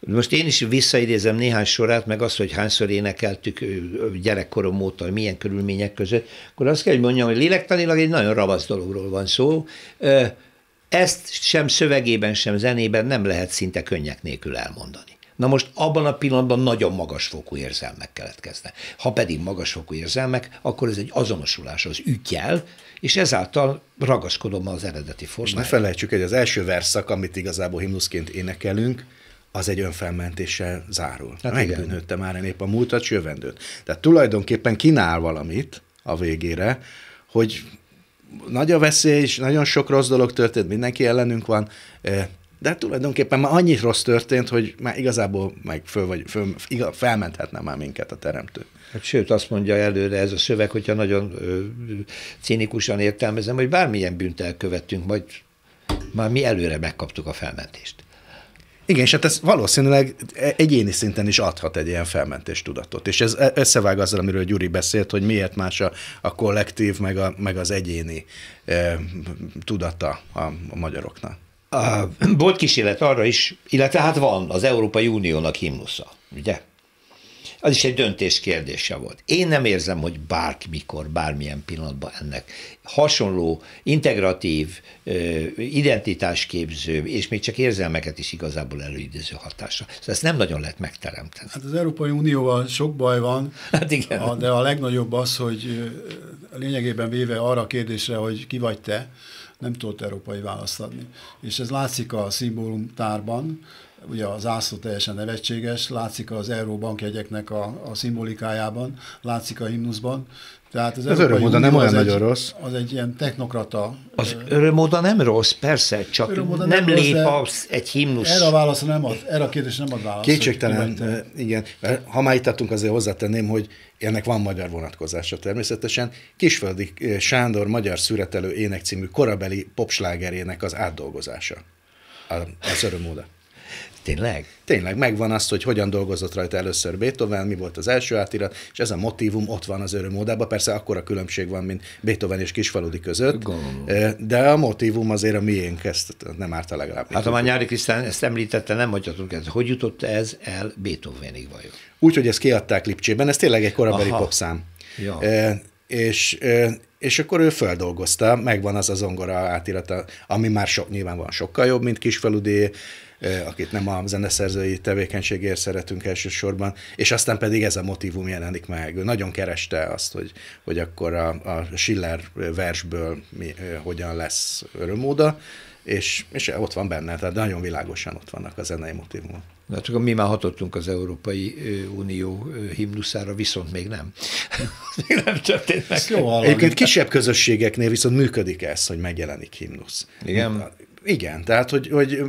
Most én is visszaidézem néhány sorát, meg azt, hogy hányszor énekeltük gyerekkorom óta, milyen körülmények között, akkor azt kell, hogy mondjam, hogy lélektanilag egy nagyon ravasz dologról van szó. Ezt sem szövegében, sem zenében nem lehet szinte könnyek nélkül elmondani. Na most abban a pillanatban nagyon magasfokú érzelmek keletkeznek. Ha pedig magasfokú érzelmek, akkor ez egy azonosulás az üggyel, és ezáltal ragaszkodom az eredeti formájára. És ne felejtsük, hogy az első verszak, amit igazából himnuszként énekelünk, az egy önfelmentéssel zárul. Hát megbűnhődte már én épp a múltat, jövendőt. Tehát tulajdonképpen kínál valamit a végére, hogy nagy a veszély, és nagyon sok rossz dolog történt, mindenki ellenünk van, de tulajdonképpen már annyit rossz történt, hogy már igazából meg felmenthetne már minket a teremtő. Hát sőt, azt mondja előre ez a szöveg, hogyha nagyon cinikusan értelmezem, hogy bármilyen bűnt elkövettünk, majd már mi előre megkaptuk a felmentést. Igen, és hát ez valószínűleg egyéni szinten is adhat egy ilyen felmentés tudatot. És ez összevág azzal, amiről Gyuri beszélt, hogy miért más a kollektív, meg az egyéni tudata a magyaroknak. Volt kísérlet arra is, illetve hát van az Európai Uniónak himnusza, ugye? Az is egy döntés kérdése volt. Én nem érzem, hogy bármikor, bármilyen pillanatban ennek hasonló, integratív, identitásképző, és még csak érzelmeket is igazából előidéző hatása. Szóval ezt nem nagyon lehet megteremteni. Hát az Európai Unióval sok baj van, hát igen. De a legnagyobb az, hogy lényegében véve arra a kérdésre, hogy ki vagy te, nem tudott európai választ adni. És ez látszik a szimbólumtárban, ugye a zászló teljesen nevetséges, látszik az euróbankjegyeknek a szimbolikájában, látszik a himnuszban. Tehát az örömmóda nem olyan nagyon rossz. Az egy ilyen technokrata. Az örömmóda nem rossz, persze, csak nem lép egy himnusz. Erre a kérdésre nem ad választ. Kétségtelen, igen. Ha már itt tartunk, azért hozzátenném, hogy ennek van magyar vonatkozása természetesen. Kisfaludy Sándor Magyar Szüretelő Ének című korabeli popslágerének az átdolgozása. Az örömmóda. Tényleg? Tényleg, megvan azt, hogy hogyan dolgozott rajta először Beethoven, mi volt az első átirat, és ez a motívum ott van az örömmódában, persze akkora különbség van, mint Beethoven és Kisfaludy között, de a motívum azért a miénk, ezt nem árt a legalább. Hát ha már Nyáry Krisztián ezt említette, nem hagyhatunk ezt. Hogy jutott ez el Beethovenig vajon? Úgy, hogy ezt kiadták Lipcsében, ez tényleg egy korabeli popszám. Ja. És akkor ő feldolgozta, megvan az a zongora átirata, ami már nyilvánvalóan sokkal jobb, mint Kisfaludy, akit nem a zeneszerzői tevékenységért szeretünk elsősorban, és aztán pedig ez a motívum jelenik meg. Ő nagyon kereste azt, hogy akkor a Schiller versből hogyan lesz örömmóda, és ott van benne, tehát nagyon világosan ott vannak a zenei motívumok. Na, csak mi már hatottunk az Európai Unió himnuszára, viszont még nem. Még nem történt meg. Egyébként kisebb közösségeknél viszont működik ez, hogy megjelenik himnusz. Igen. Igen, tehát hogy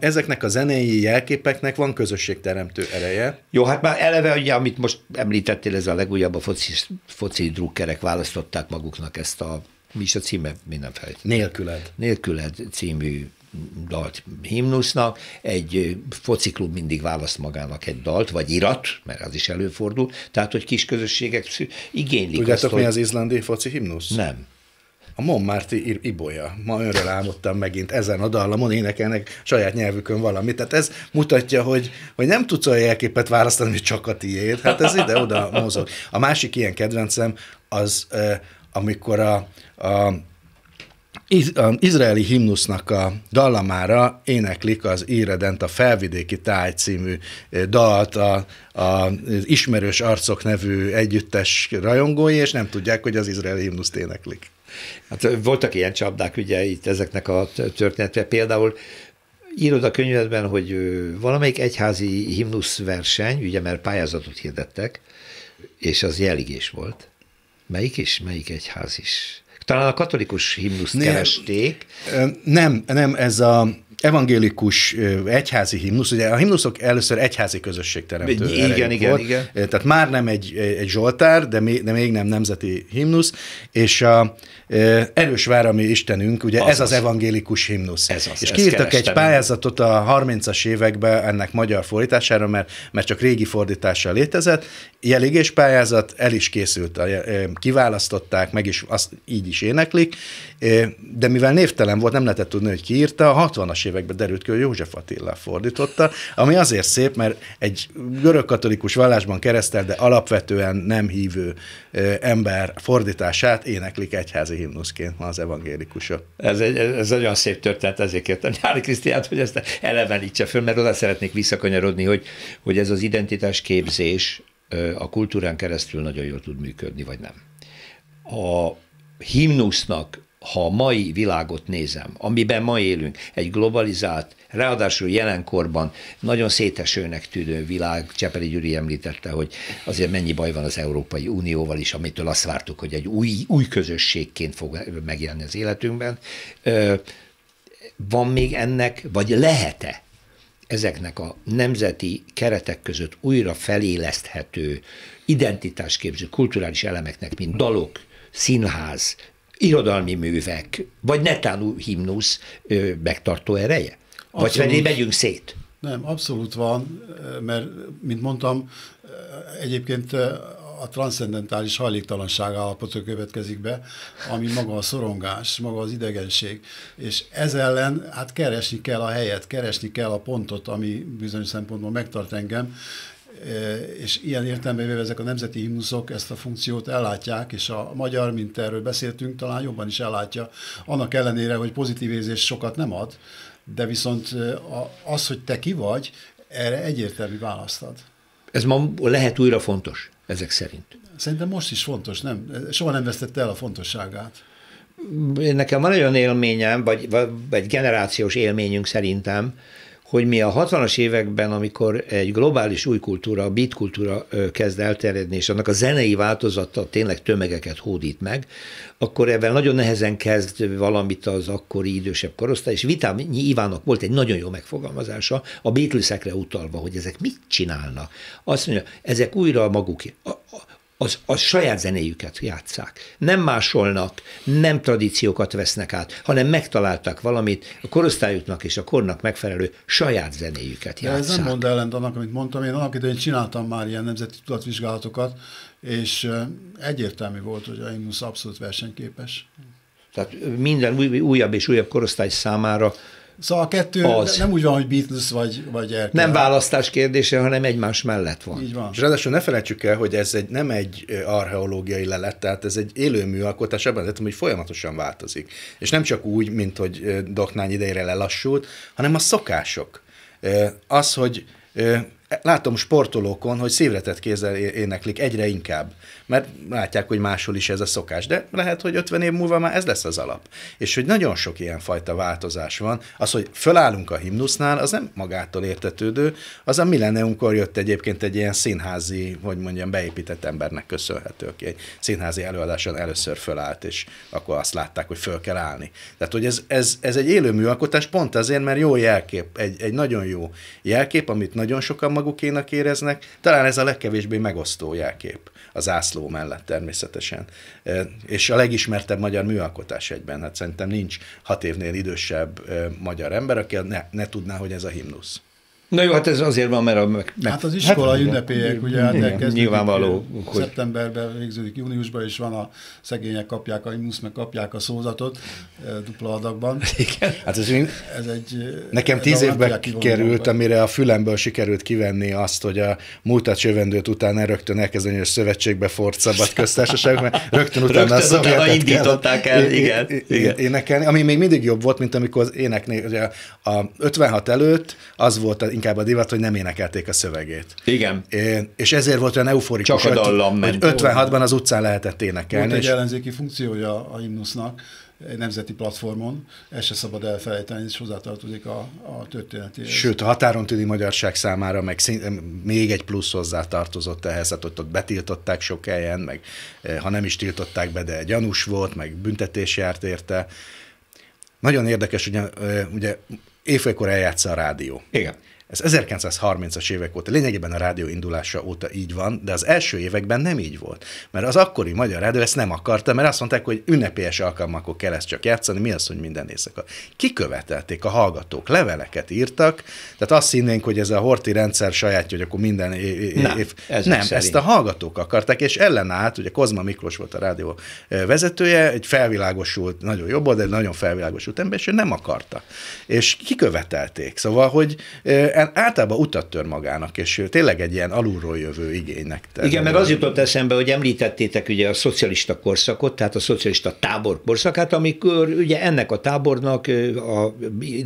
ezeknek a zenei jelképeknek van közösségteremtő ereje. Jó, hát már eleve, ugye, amit most említettél, ez a legújabb, a foci drukkerek választották maguknak ezt a, mi is a címe, mindenfelé. Nélküled. Nélküled című dalt himnusznak, egy fociklub mindig választ magának egy dalt, vagy irat, mert az is előfordul, tehát hogy kis közösségek igénylik. Tudjátok azt, mi az izlandi foci himnusz? Nem. A Montmartre ibolya. Ma önről álmodtam megint ezen a dallamon, énekelnek saját nyelvükön valamit. Tehát ez mutatja, hogy nem tudsz olyan jelképet választani, hogy csak a tiéd. Hát ez ide-oda mozog. A másik ilyen kedvencem az, amikor az izraeli himnusznak a dallamára éneklik az Íredent a Felvidéki Táj című dalt az Ismerős Arcok nevű együttes rajongói, és nem tudják, hogy az izraeli himnuszt éneklik. Hát voltak ilyen csapdák ugye itt ezeknek a történetre. Például írod a könyvedben, hogy valamelyik egyházi himnuszverseny, ugye mert pályázatot hirdettek, és az jeligés volt. Melyik is? Melyik egyház is? Talán a katolikus himnuszt keresték. Nem, ez a evangélikus egyházi himnusz, ugye a himnuszok először egyházi közösségteremtő erejük volt, igen. Tehát már nem egy zsoltár, de még nem nemzeti himnusz, és a erős vár a mi Istenünk, ugye ez az evangélikus himnusz. És kiírtak egy pályázatot a 30-as években ennek magyar fordítására, mert csak régi fordítással létezett, jelégés pályázat, el is készült, kiválasztották, meg is azt így is éneklik, de mivel névtelen volt, nem lehetett tudni, hogy ki írta, a 60-as években derült ki, hogy József Attila fordította, ami azért szép, mert egy görögkatolikus vallásban keresztelt, de alapvetően nem hívő ember fordítását éneklik egyházi himnuszként ma az evangélikusok. Ez nagyon szép történet, ezért kértem Nyáry Krisztiánt, hogy ezt elevenítse föl, mert oda szeretnék visszakanyarodni, hogy ez az identitásképzés a kultúrán keresztül nagyon jól tud működni, vagy nem. A himnusznak, ha a mai világot nézem, amiben ma élünk, egy globalizált, ráadásul jelenkorban nagyon szétesőnek tűnő világ, Csepeli Gyuri említette, hogy azért mennyi baj van az Európai Unióval is, amitől azt vártuk, hogy egy új közösségként fog megjelenni az életünkben. Van még ennek, vagy lehet-e ezeknek a nemzeti keretek között újra feléleszthető, identitásképző kulturális elemeknek, mint dalok, színház, irodalmi művek, vagy netán himnusz megtartó ereje? Abszolút. Vagy felé megyünk szét? Nem, abszolút van, mert, mint mondtam, egyébként a transzcendentális hajléktalanság állapotó következik be, ami maga a szorongás, maga az idegenség, és ez ellen hát keresni kell a helyet, keresni kell a pontot, ami bizonyos szempontból megtart engem, és ilyen értelemben ezek a nemzeti himnuszok ezt a funkciót ellátják, és a magyar, mint erről beszéltünk, talán jobban is ellátja, annak ellenére, hogy pozitív érzés sokat nem ad, de viszont az, hogy te ki vagy, erre egyértelmű választ ad. Ez ma lehet újra fontos, ezek szerint? Szerintem most is fontos, nem? Soha nem vesztette el a fontosságát. Nekem van olyan élményem, vagy egy generációs élményünk szerintem, hogy mi a 60-as években, amikor egy globális új kultúra, a beat kultúra kezd elterjedni, és annak a zenei változata tényleg tömegeket hódít meg, akkor ebben nagyon nehezen kezd valamit az akkori idősebb korosztály, és Vitányi Ivánnak volt egy nagyon jó megfogalmazása, a Beatlesekre utalva, hogy ezek mit csinálnak. Azt mondja, ezek újra maguké. A saját zenéjüket játsszák. Nem másolnak, nem tradíciókat vesznek át, hanem megtalálták valamit, a korosztályuknak és a kornak megfelelő saját zenéjüket játsszák. De ez nem mond ellent annak, amit mondtam. Én annak idején csináltam már ilyen nemzeti tudatvizsgálatokat, és egyértelmű volt, hogy a himnusz abszolút versenyképes. Tehát minden újabb és újabb korosztály számára. Szóval a kettő az. Nem úgy van, hogy Beatles vagy Erkel. Nem választás kérdése, hanem egymás mellett van. Így van. És ráadásul ne felejtsük el, hogy ez nem egy archeológiai lelet, tehát ez egy élő műalkotás, ebben lehetem, hogy folyamatosan változik. És nem csak úgy, mint hogy Dohnányi idejére lelassult, hanem a szokások. Az, hogy látom sportolókon, hogy szívretett kézzel éneklik egyre inkább, mert látják, hogy máshol is ez a szokás, de lehet, hogy 50 év múlva már ez lesz az alap. És hogy nagyon sok ilyenfajta változás van, az, hogy fölállunk a himnusznál, az nem magától értetődő, az a millenniumkor jött egyébként egy ilyen színházi, hogy mondjam, beépített embernek köszönhető, aki egy színházi előadáson először fölállt, és akkor azt látták, hogy föl kell állni. Tehát, hogy ez egy élő műalkotás pont azért, mert jó jelkép, egy nagyon jó jelkép, amit nagyon sokan magukénak éreznek, talán ez a legkevésbé megosztó jelkép az zászló mellett természetesen. És a legismertebb magyar műalkotás egyben. Hát szerintem nincs 6 évnél idősebb magyar ember, aki ne tudná, hogy ez a himnusz. Na jó, hát ez azért van, mert hát az iskola ünnepélyek, ugye, hát elkezdődik szeptemberben, végződik júniusban, és van a szegények kapják a himnuszt, meg kapják a szózatot dupla adagban. Igen. Hát ez egy, nekem 10 évben került, amire a fülemből sikerült kivenni azt, hogy a múltat csövendőt után rögtön elkezdeni, hogy szövetségbe ford szabad köztársaság, mert rögtön utána indították el, igen. Énekelni, ami még mindig jobb volt, mint amikor az éneknél, a 56 előtt az volt inkább a divat, hogy nem énekelték a szövegét. Igen. És ezért volt olyan euforikus, hogy 56-ban az utcán lehetett énekelni. Volt egy ellenzéki funkciója a himnusznak, egy nemzeti platformon, ezt se szabad elfelejteni, és hozzátartozik a történetéhez. Sőt, a határon túli magyarság számára meg még egy plusz hozzátartozott ehhez, hát ott betiltották sok helyen, meg ha nem is tiltották be, de gyanús volt, meg büntetés járt érte. Nagyon érdekes, ugye éjfélkor eljátsza a rádió. Igen. Ez 1930-as évek óta, lényegében a rádió indulása óta így van, de az első években nem így volt. Mert az akkori magyar rádió ezt nem akarta, mert azt mondták, hogy ünnepélyes alkalmakkor kell ezt csak játszani, mi az, hogy minden éjszaka. Kikövetelték a hallgatók, leveleket írtak, tehát azt hinnénk, hogy ez a Horthy rendszer sajátja, hogy akkor minden év... Nem, ezt a hallgatók akarták, és ellenállt, ugye Kozma Miklós volt a rádió vezetője, egy felvilágosult, nagyon jobb volt, de nagyon felvilágosult ember, és ő nem akarta. És kikövetelték. Szóval, hogy általában utat tör magának, és tényleg egy ilyen alulról jövő igénynek. Igen, meg az jutott eszembe, hogy említettétek ugye a szocialista korszakot, tehát a szocialista tábor korszakát, amikor ugye ennek a tábornak a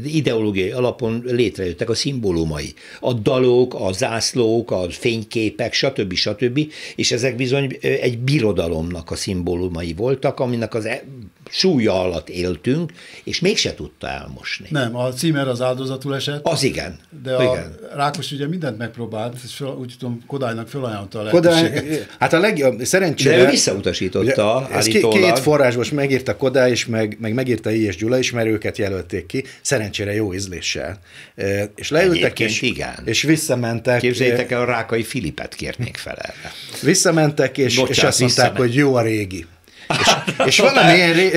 ideológiai alapon létrejöttek a szimbólumai. A dalok, a zászlók, a fényképek, stb. Stb. És ezek bizony egy birodalomnak a szimbólumai voltak, aminek az súlya alatt éltünk, és mégse tudta elmosni. Nem, a címer az áldozatul esett. Az igen. De igen. Rákos ugye mindent megpróbált, és úgy tudom, Kodálynak felajánlotta a lehetőséget. Hát a legjobb, szerencsére... De ő visszautasította állítólag. Két forrás most megírta Kodály is, meg megírta Jéz Gyula is, mert őket jelölték ki, szerencsére jó ízléssel. És leültek, és visszamentek. Képzeljétek el, a Rákai Filipet kérnék fel erre. Visszamentek, és azt mondták, hogy jó a régi. És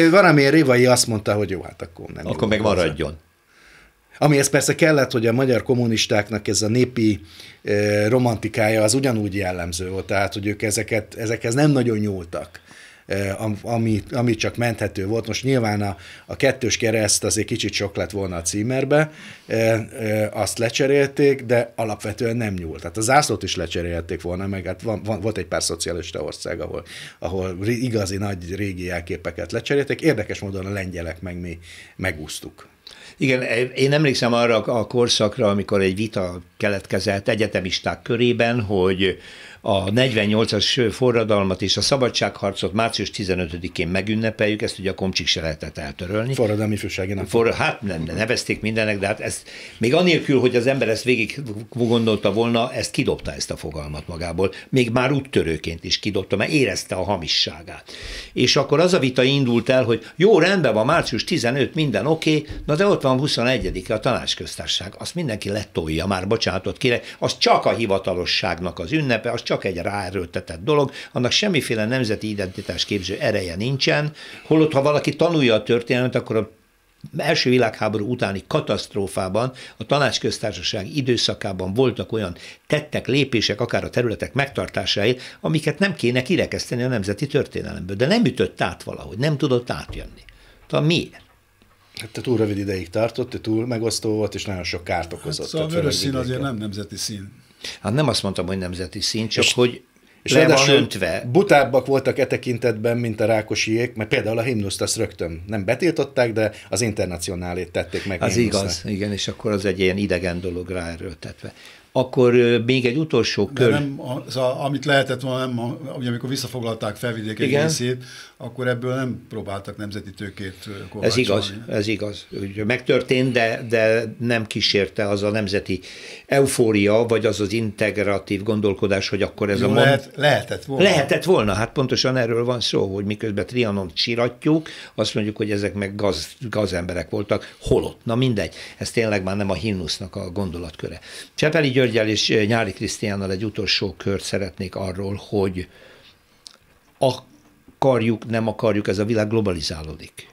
valamilyen Révai azt mondta, hogy jó, hát akkor nem. Akkor meg maradjon. Amihez persze kellett, hogy a magyar kommunistáknak ez a népi romantikája az ugyanúgy jellemző volt, tehát hogy ők ezekhez nem nagyon nyúltak, ami csak menthető volt. Most nyilván a kettős kereszt azért kicsit sok lett volna a címerbe, azt lecserélték, de alapvetően nem nyúlt. Tehát a zászlót is lecserélték volna, meg hát volt egy pár szocialista ország, ahol igazi nagy régi jelképeket lecserélték. Érdekes módon a lengyelek meg mi megúsztuk. Igen, én emlékszem arra a korszakra, amikor egy vita keletkezett egyetemisták körében, hogy a 48-as forradalmat és a szabadságharcot március 15-én megünnepeljük, ezt ugye a komcsik se lehetett eltörölni. Forradalmi ifjúsági nap. Hát nem, nevezték mindennek, de hát ezt még anélkül, hogy az ember ezt végig gondolta volna, ezt kidobta ezt a fogalmat magából. Még már úttörőként is kidobta, mert érezte a hamisságát. És akkor az a vita indult el, hogy jó, rendben van, március 15, minden oké, na de ott van 21-e a Tanácsköztársaság, azt mindenki letolja, már bocsánatot kérek, az csak a hivatalosságnak az ünnepe, az csak egy ráerőltetett dolog, annak semmiféle nemzeti identitás képző ereje nincsen, holott ha valaki tanulja a történelmet, akkor a első világháború utáni katasztrófában, a Tanácsköztársaság időszakában voltak olyan tettek, lépések, akár a területek megtartásáért, amiket nem kéne kirekeszteni a nemzeti történelemből, de nem ütött át valahogy, nem tudott átjönni. Tehát miért? Hát túl rövid ideig tartott, túl megosztó volt, és nagyon sok kárt okozott. Hát szóval a vörös szín azért nem nemzeti szín. Hát nem azt mondtam, hogy nemzeti szín, csak hogy le van öntve. Butábbak voltak e tekintetben, mint a rákosiék, mert például a himnuszt azt rögtön nem betiltották, de az internacionálét tették meg. Az igaz, igen, és akkor az egy ilyen idegen dolog ráerőltetve. Akkor még egy utolsó kör. Nem, amit lehetett volna, nem, ugye amikor visszafoglalták Felvidék egy részét, akkor ebből nem próbáltak nemzeti tőkét kovácsolni. Ez igaz. Megtörtént, de nem kísérte az a nemzeti eufória, vagy az az integratív gondolkodás, hogy akkor ez jó, a... Lehetett volna. Lehetett volna, hát pontosan erről van szó, hogy miközben Trianont siratjuk, azt mondjuk, hogy ezek meg gazemberek voltak, holott. Na mindegy, ez tényleg már nem a himnusznak a gondolatköre. Csepeli György és Nyáry Krisztiánnal egy utolsó kört szeretnék arról, hogy akarjuk, nem akarjuk, ez a világ globalizálódik.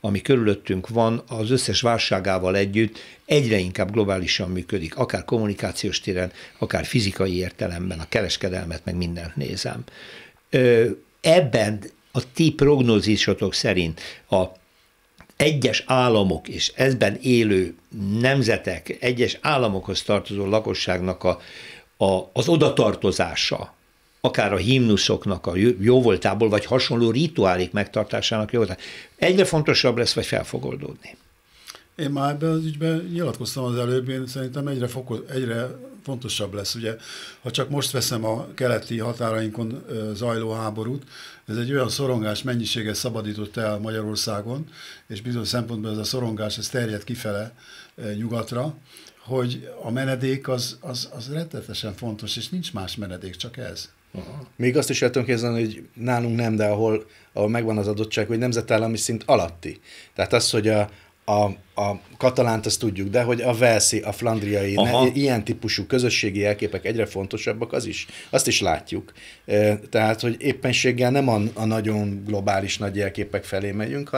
Ami körülöttünk van, az összes válságával együtt egyre inkább globálisan működik, akár kommunikációs téren, akár fizikai értelemben, a kereskedelmet, meg mindent nézem. Ebben a ti prognózisotok szerint a egyes államok és ezben élő nemzetek, egyes államokhoz tartozó lakosságnak az odatartozása, akár a himnuszoknak a jóvoltából, vagy hasonló rituálék megtartásának jóvoltából, egyre fontosabb lesz, vagy fel fog oldódni. Én már ebben az ügyben nyilatkoztam az előbb, én szerintem egyre fontosabb lesz. Ugye, ha csak most veszem a keleti határainkon zajló háborút, ez egy olyan szorongás mennyiséget szabadított el Magyarországon, és bizonyos szempontból ez a szorongás ez terjed kifele nyugatra, hogy a menedék az rettenetesen fontos, és nincs más menedék, csak ez. Aha. Még azt is el tudom képzelni, hogy nálunk nem, de ahol megvan az adottság, hogy nemzetállami szint alatti. Tehát az, hogy A katalánt azt tudjuk, de hogy a velszi, a flandriai, ilyen típusú közösségi jelképek egyre fontosabbak, az is, azt is látjuk. Tehát, hogy éppenséggel nem a nagyon globális nagy jelképek felé megyünk,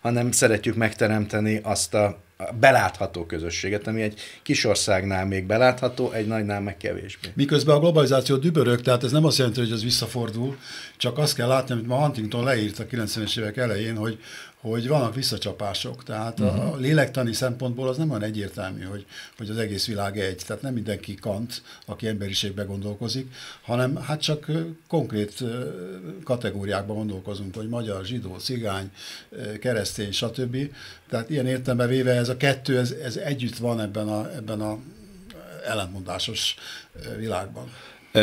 hanem szeretjük megteremteni azt a belátható közösséget, ami egy kis országnál még belátható, egy nagynál meg kevésbé. Miközben a globalizáció dübörög, tehát ez nem azt jelenti, hogy ez visszafordul, csak azt kell látni, amit ma Huntington leírt a 90-es évek elején, hogy vannak visszacsapások, tehát a lélektani szempontból az nem olyan egyértelmű, hogy az egész világ egy, tehát nem mindenki Kant, aki emberiségbe gondolkozik, hanem hát csak konkrét kategóriákban gondolkozunk, hogy magyar, zsidó, cigány, keresztény, stb. Tehát ilyen értelemben véve ez a kettő, ez együtt van ebben a ellentmondásos világban.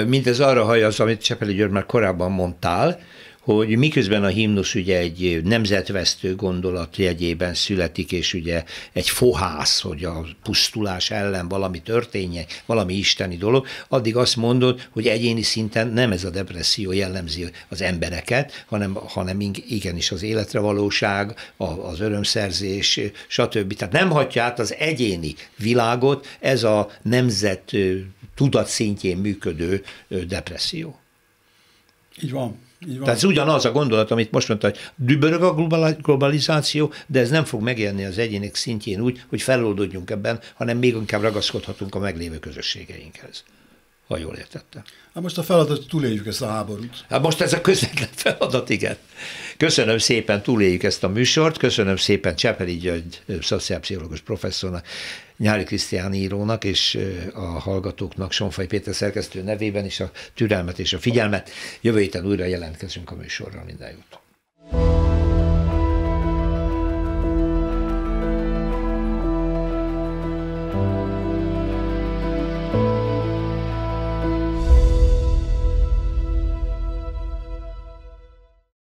Mindez arra hajaz, amit Csepeli György már korábban mondtál, hogy miközben a himnusz ugye egy nemzetvesztő gondolat jegyében születik, és ugye egy fohász, hogy a pusztulás ellen valami történjen, valami isteni dolog, addig azt mondod, hogy egyéni szinten nem ez a depresszió jellemzi az embereket, hanem igenis az életre valóság, az örömszerzés, stb. Tehát nem hagyja át az egyéni világot ez a nemzet tudatszintjén működő depresszió. Így van. Tehát ez ugyanaz a gondolat, amit most mondta, hogy dübörög a globalizáció, de ez nem fog megjelenni az egyének szintjén úgy, hogy feloldódjunk ebben, hanem még inkább ragaszkodhatunk a meglévő közösségeinkhez. Ha jól értettem. Hát most a feladat, hogy túléljük ezt a háborút. Hát most ez a közvetlen feladat, igen. Köszönöm szépen, túléljük ezt a műsort, köszönöm szépen Csepeli György szociálpszichológus professzornak, Nyáry Krisztián írónak és a hallgatóknak, Somfai Péter szerkesztő nevében is a türelmet és a figyelmet. Jövő héten újra jelentkezünk a műsorra, minden jót.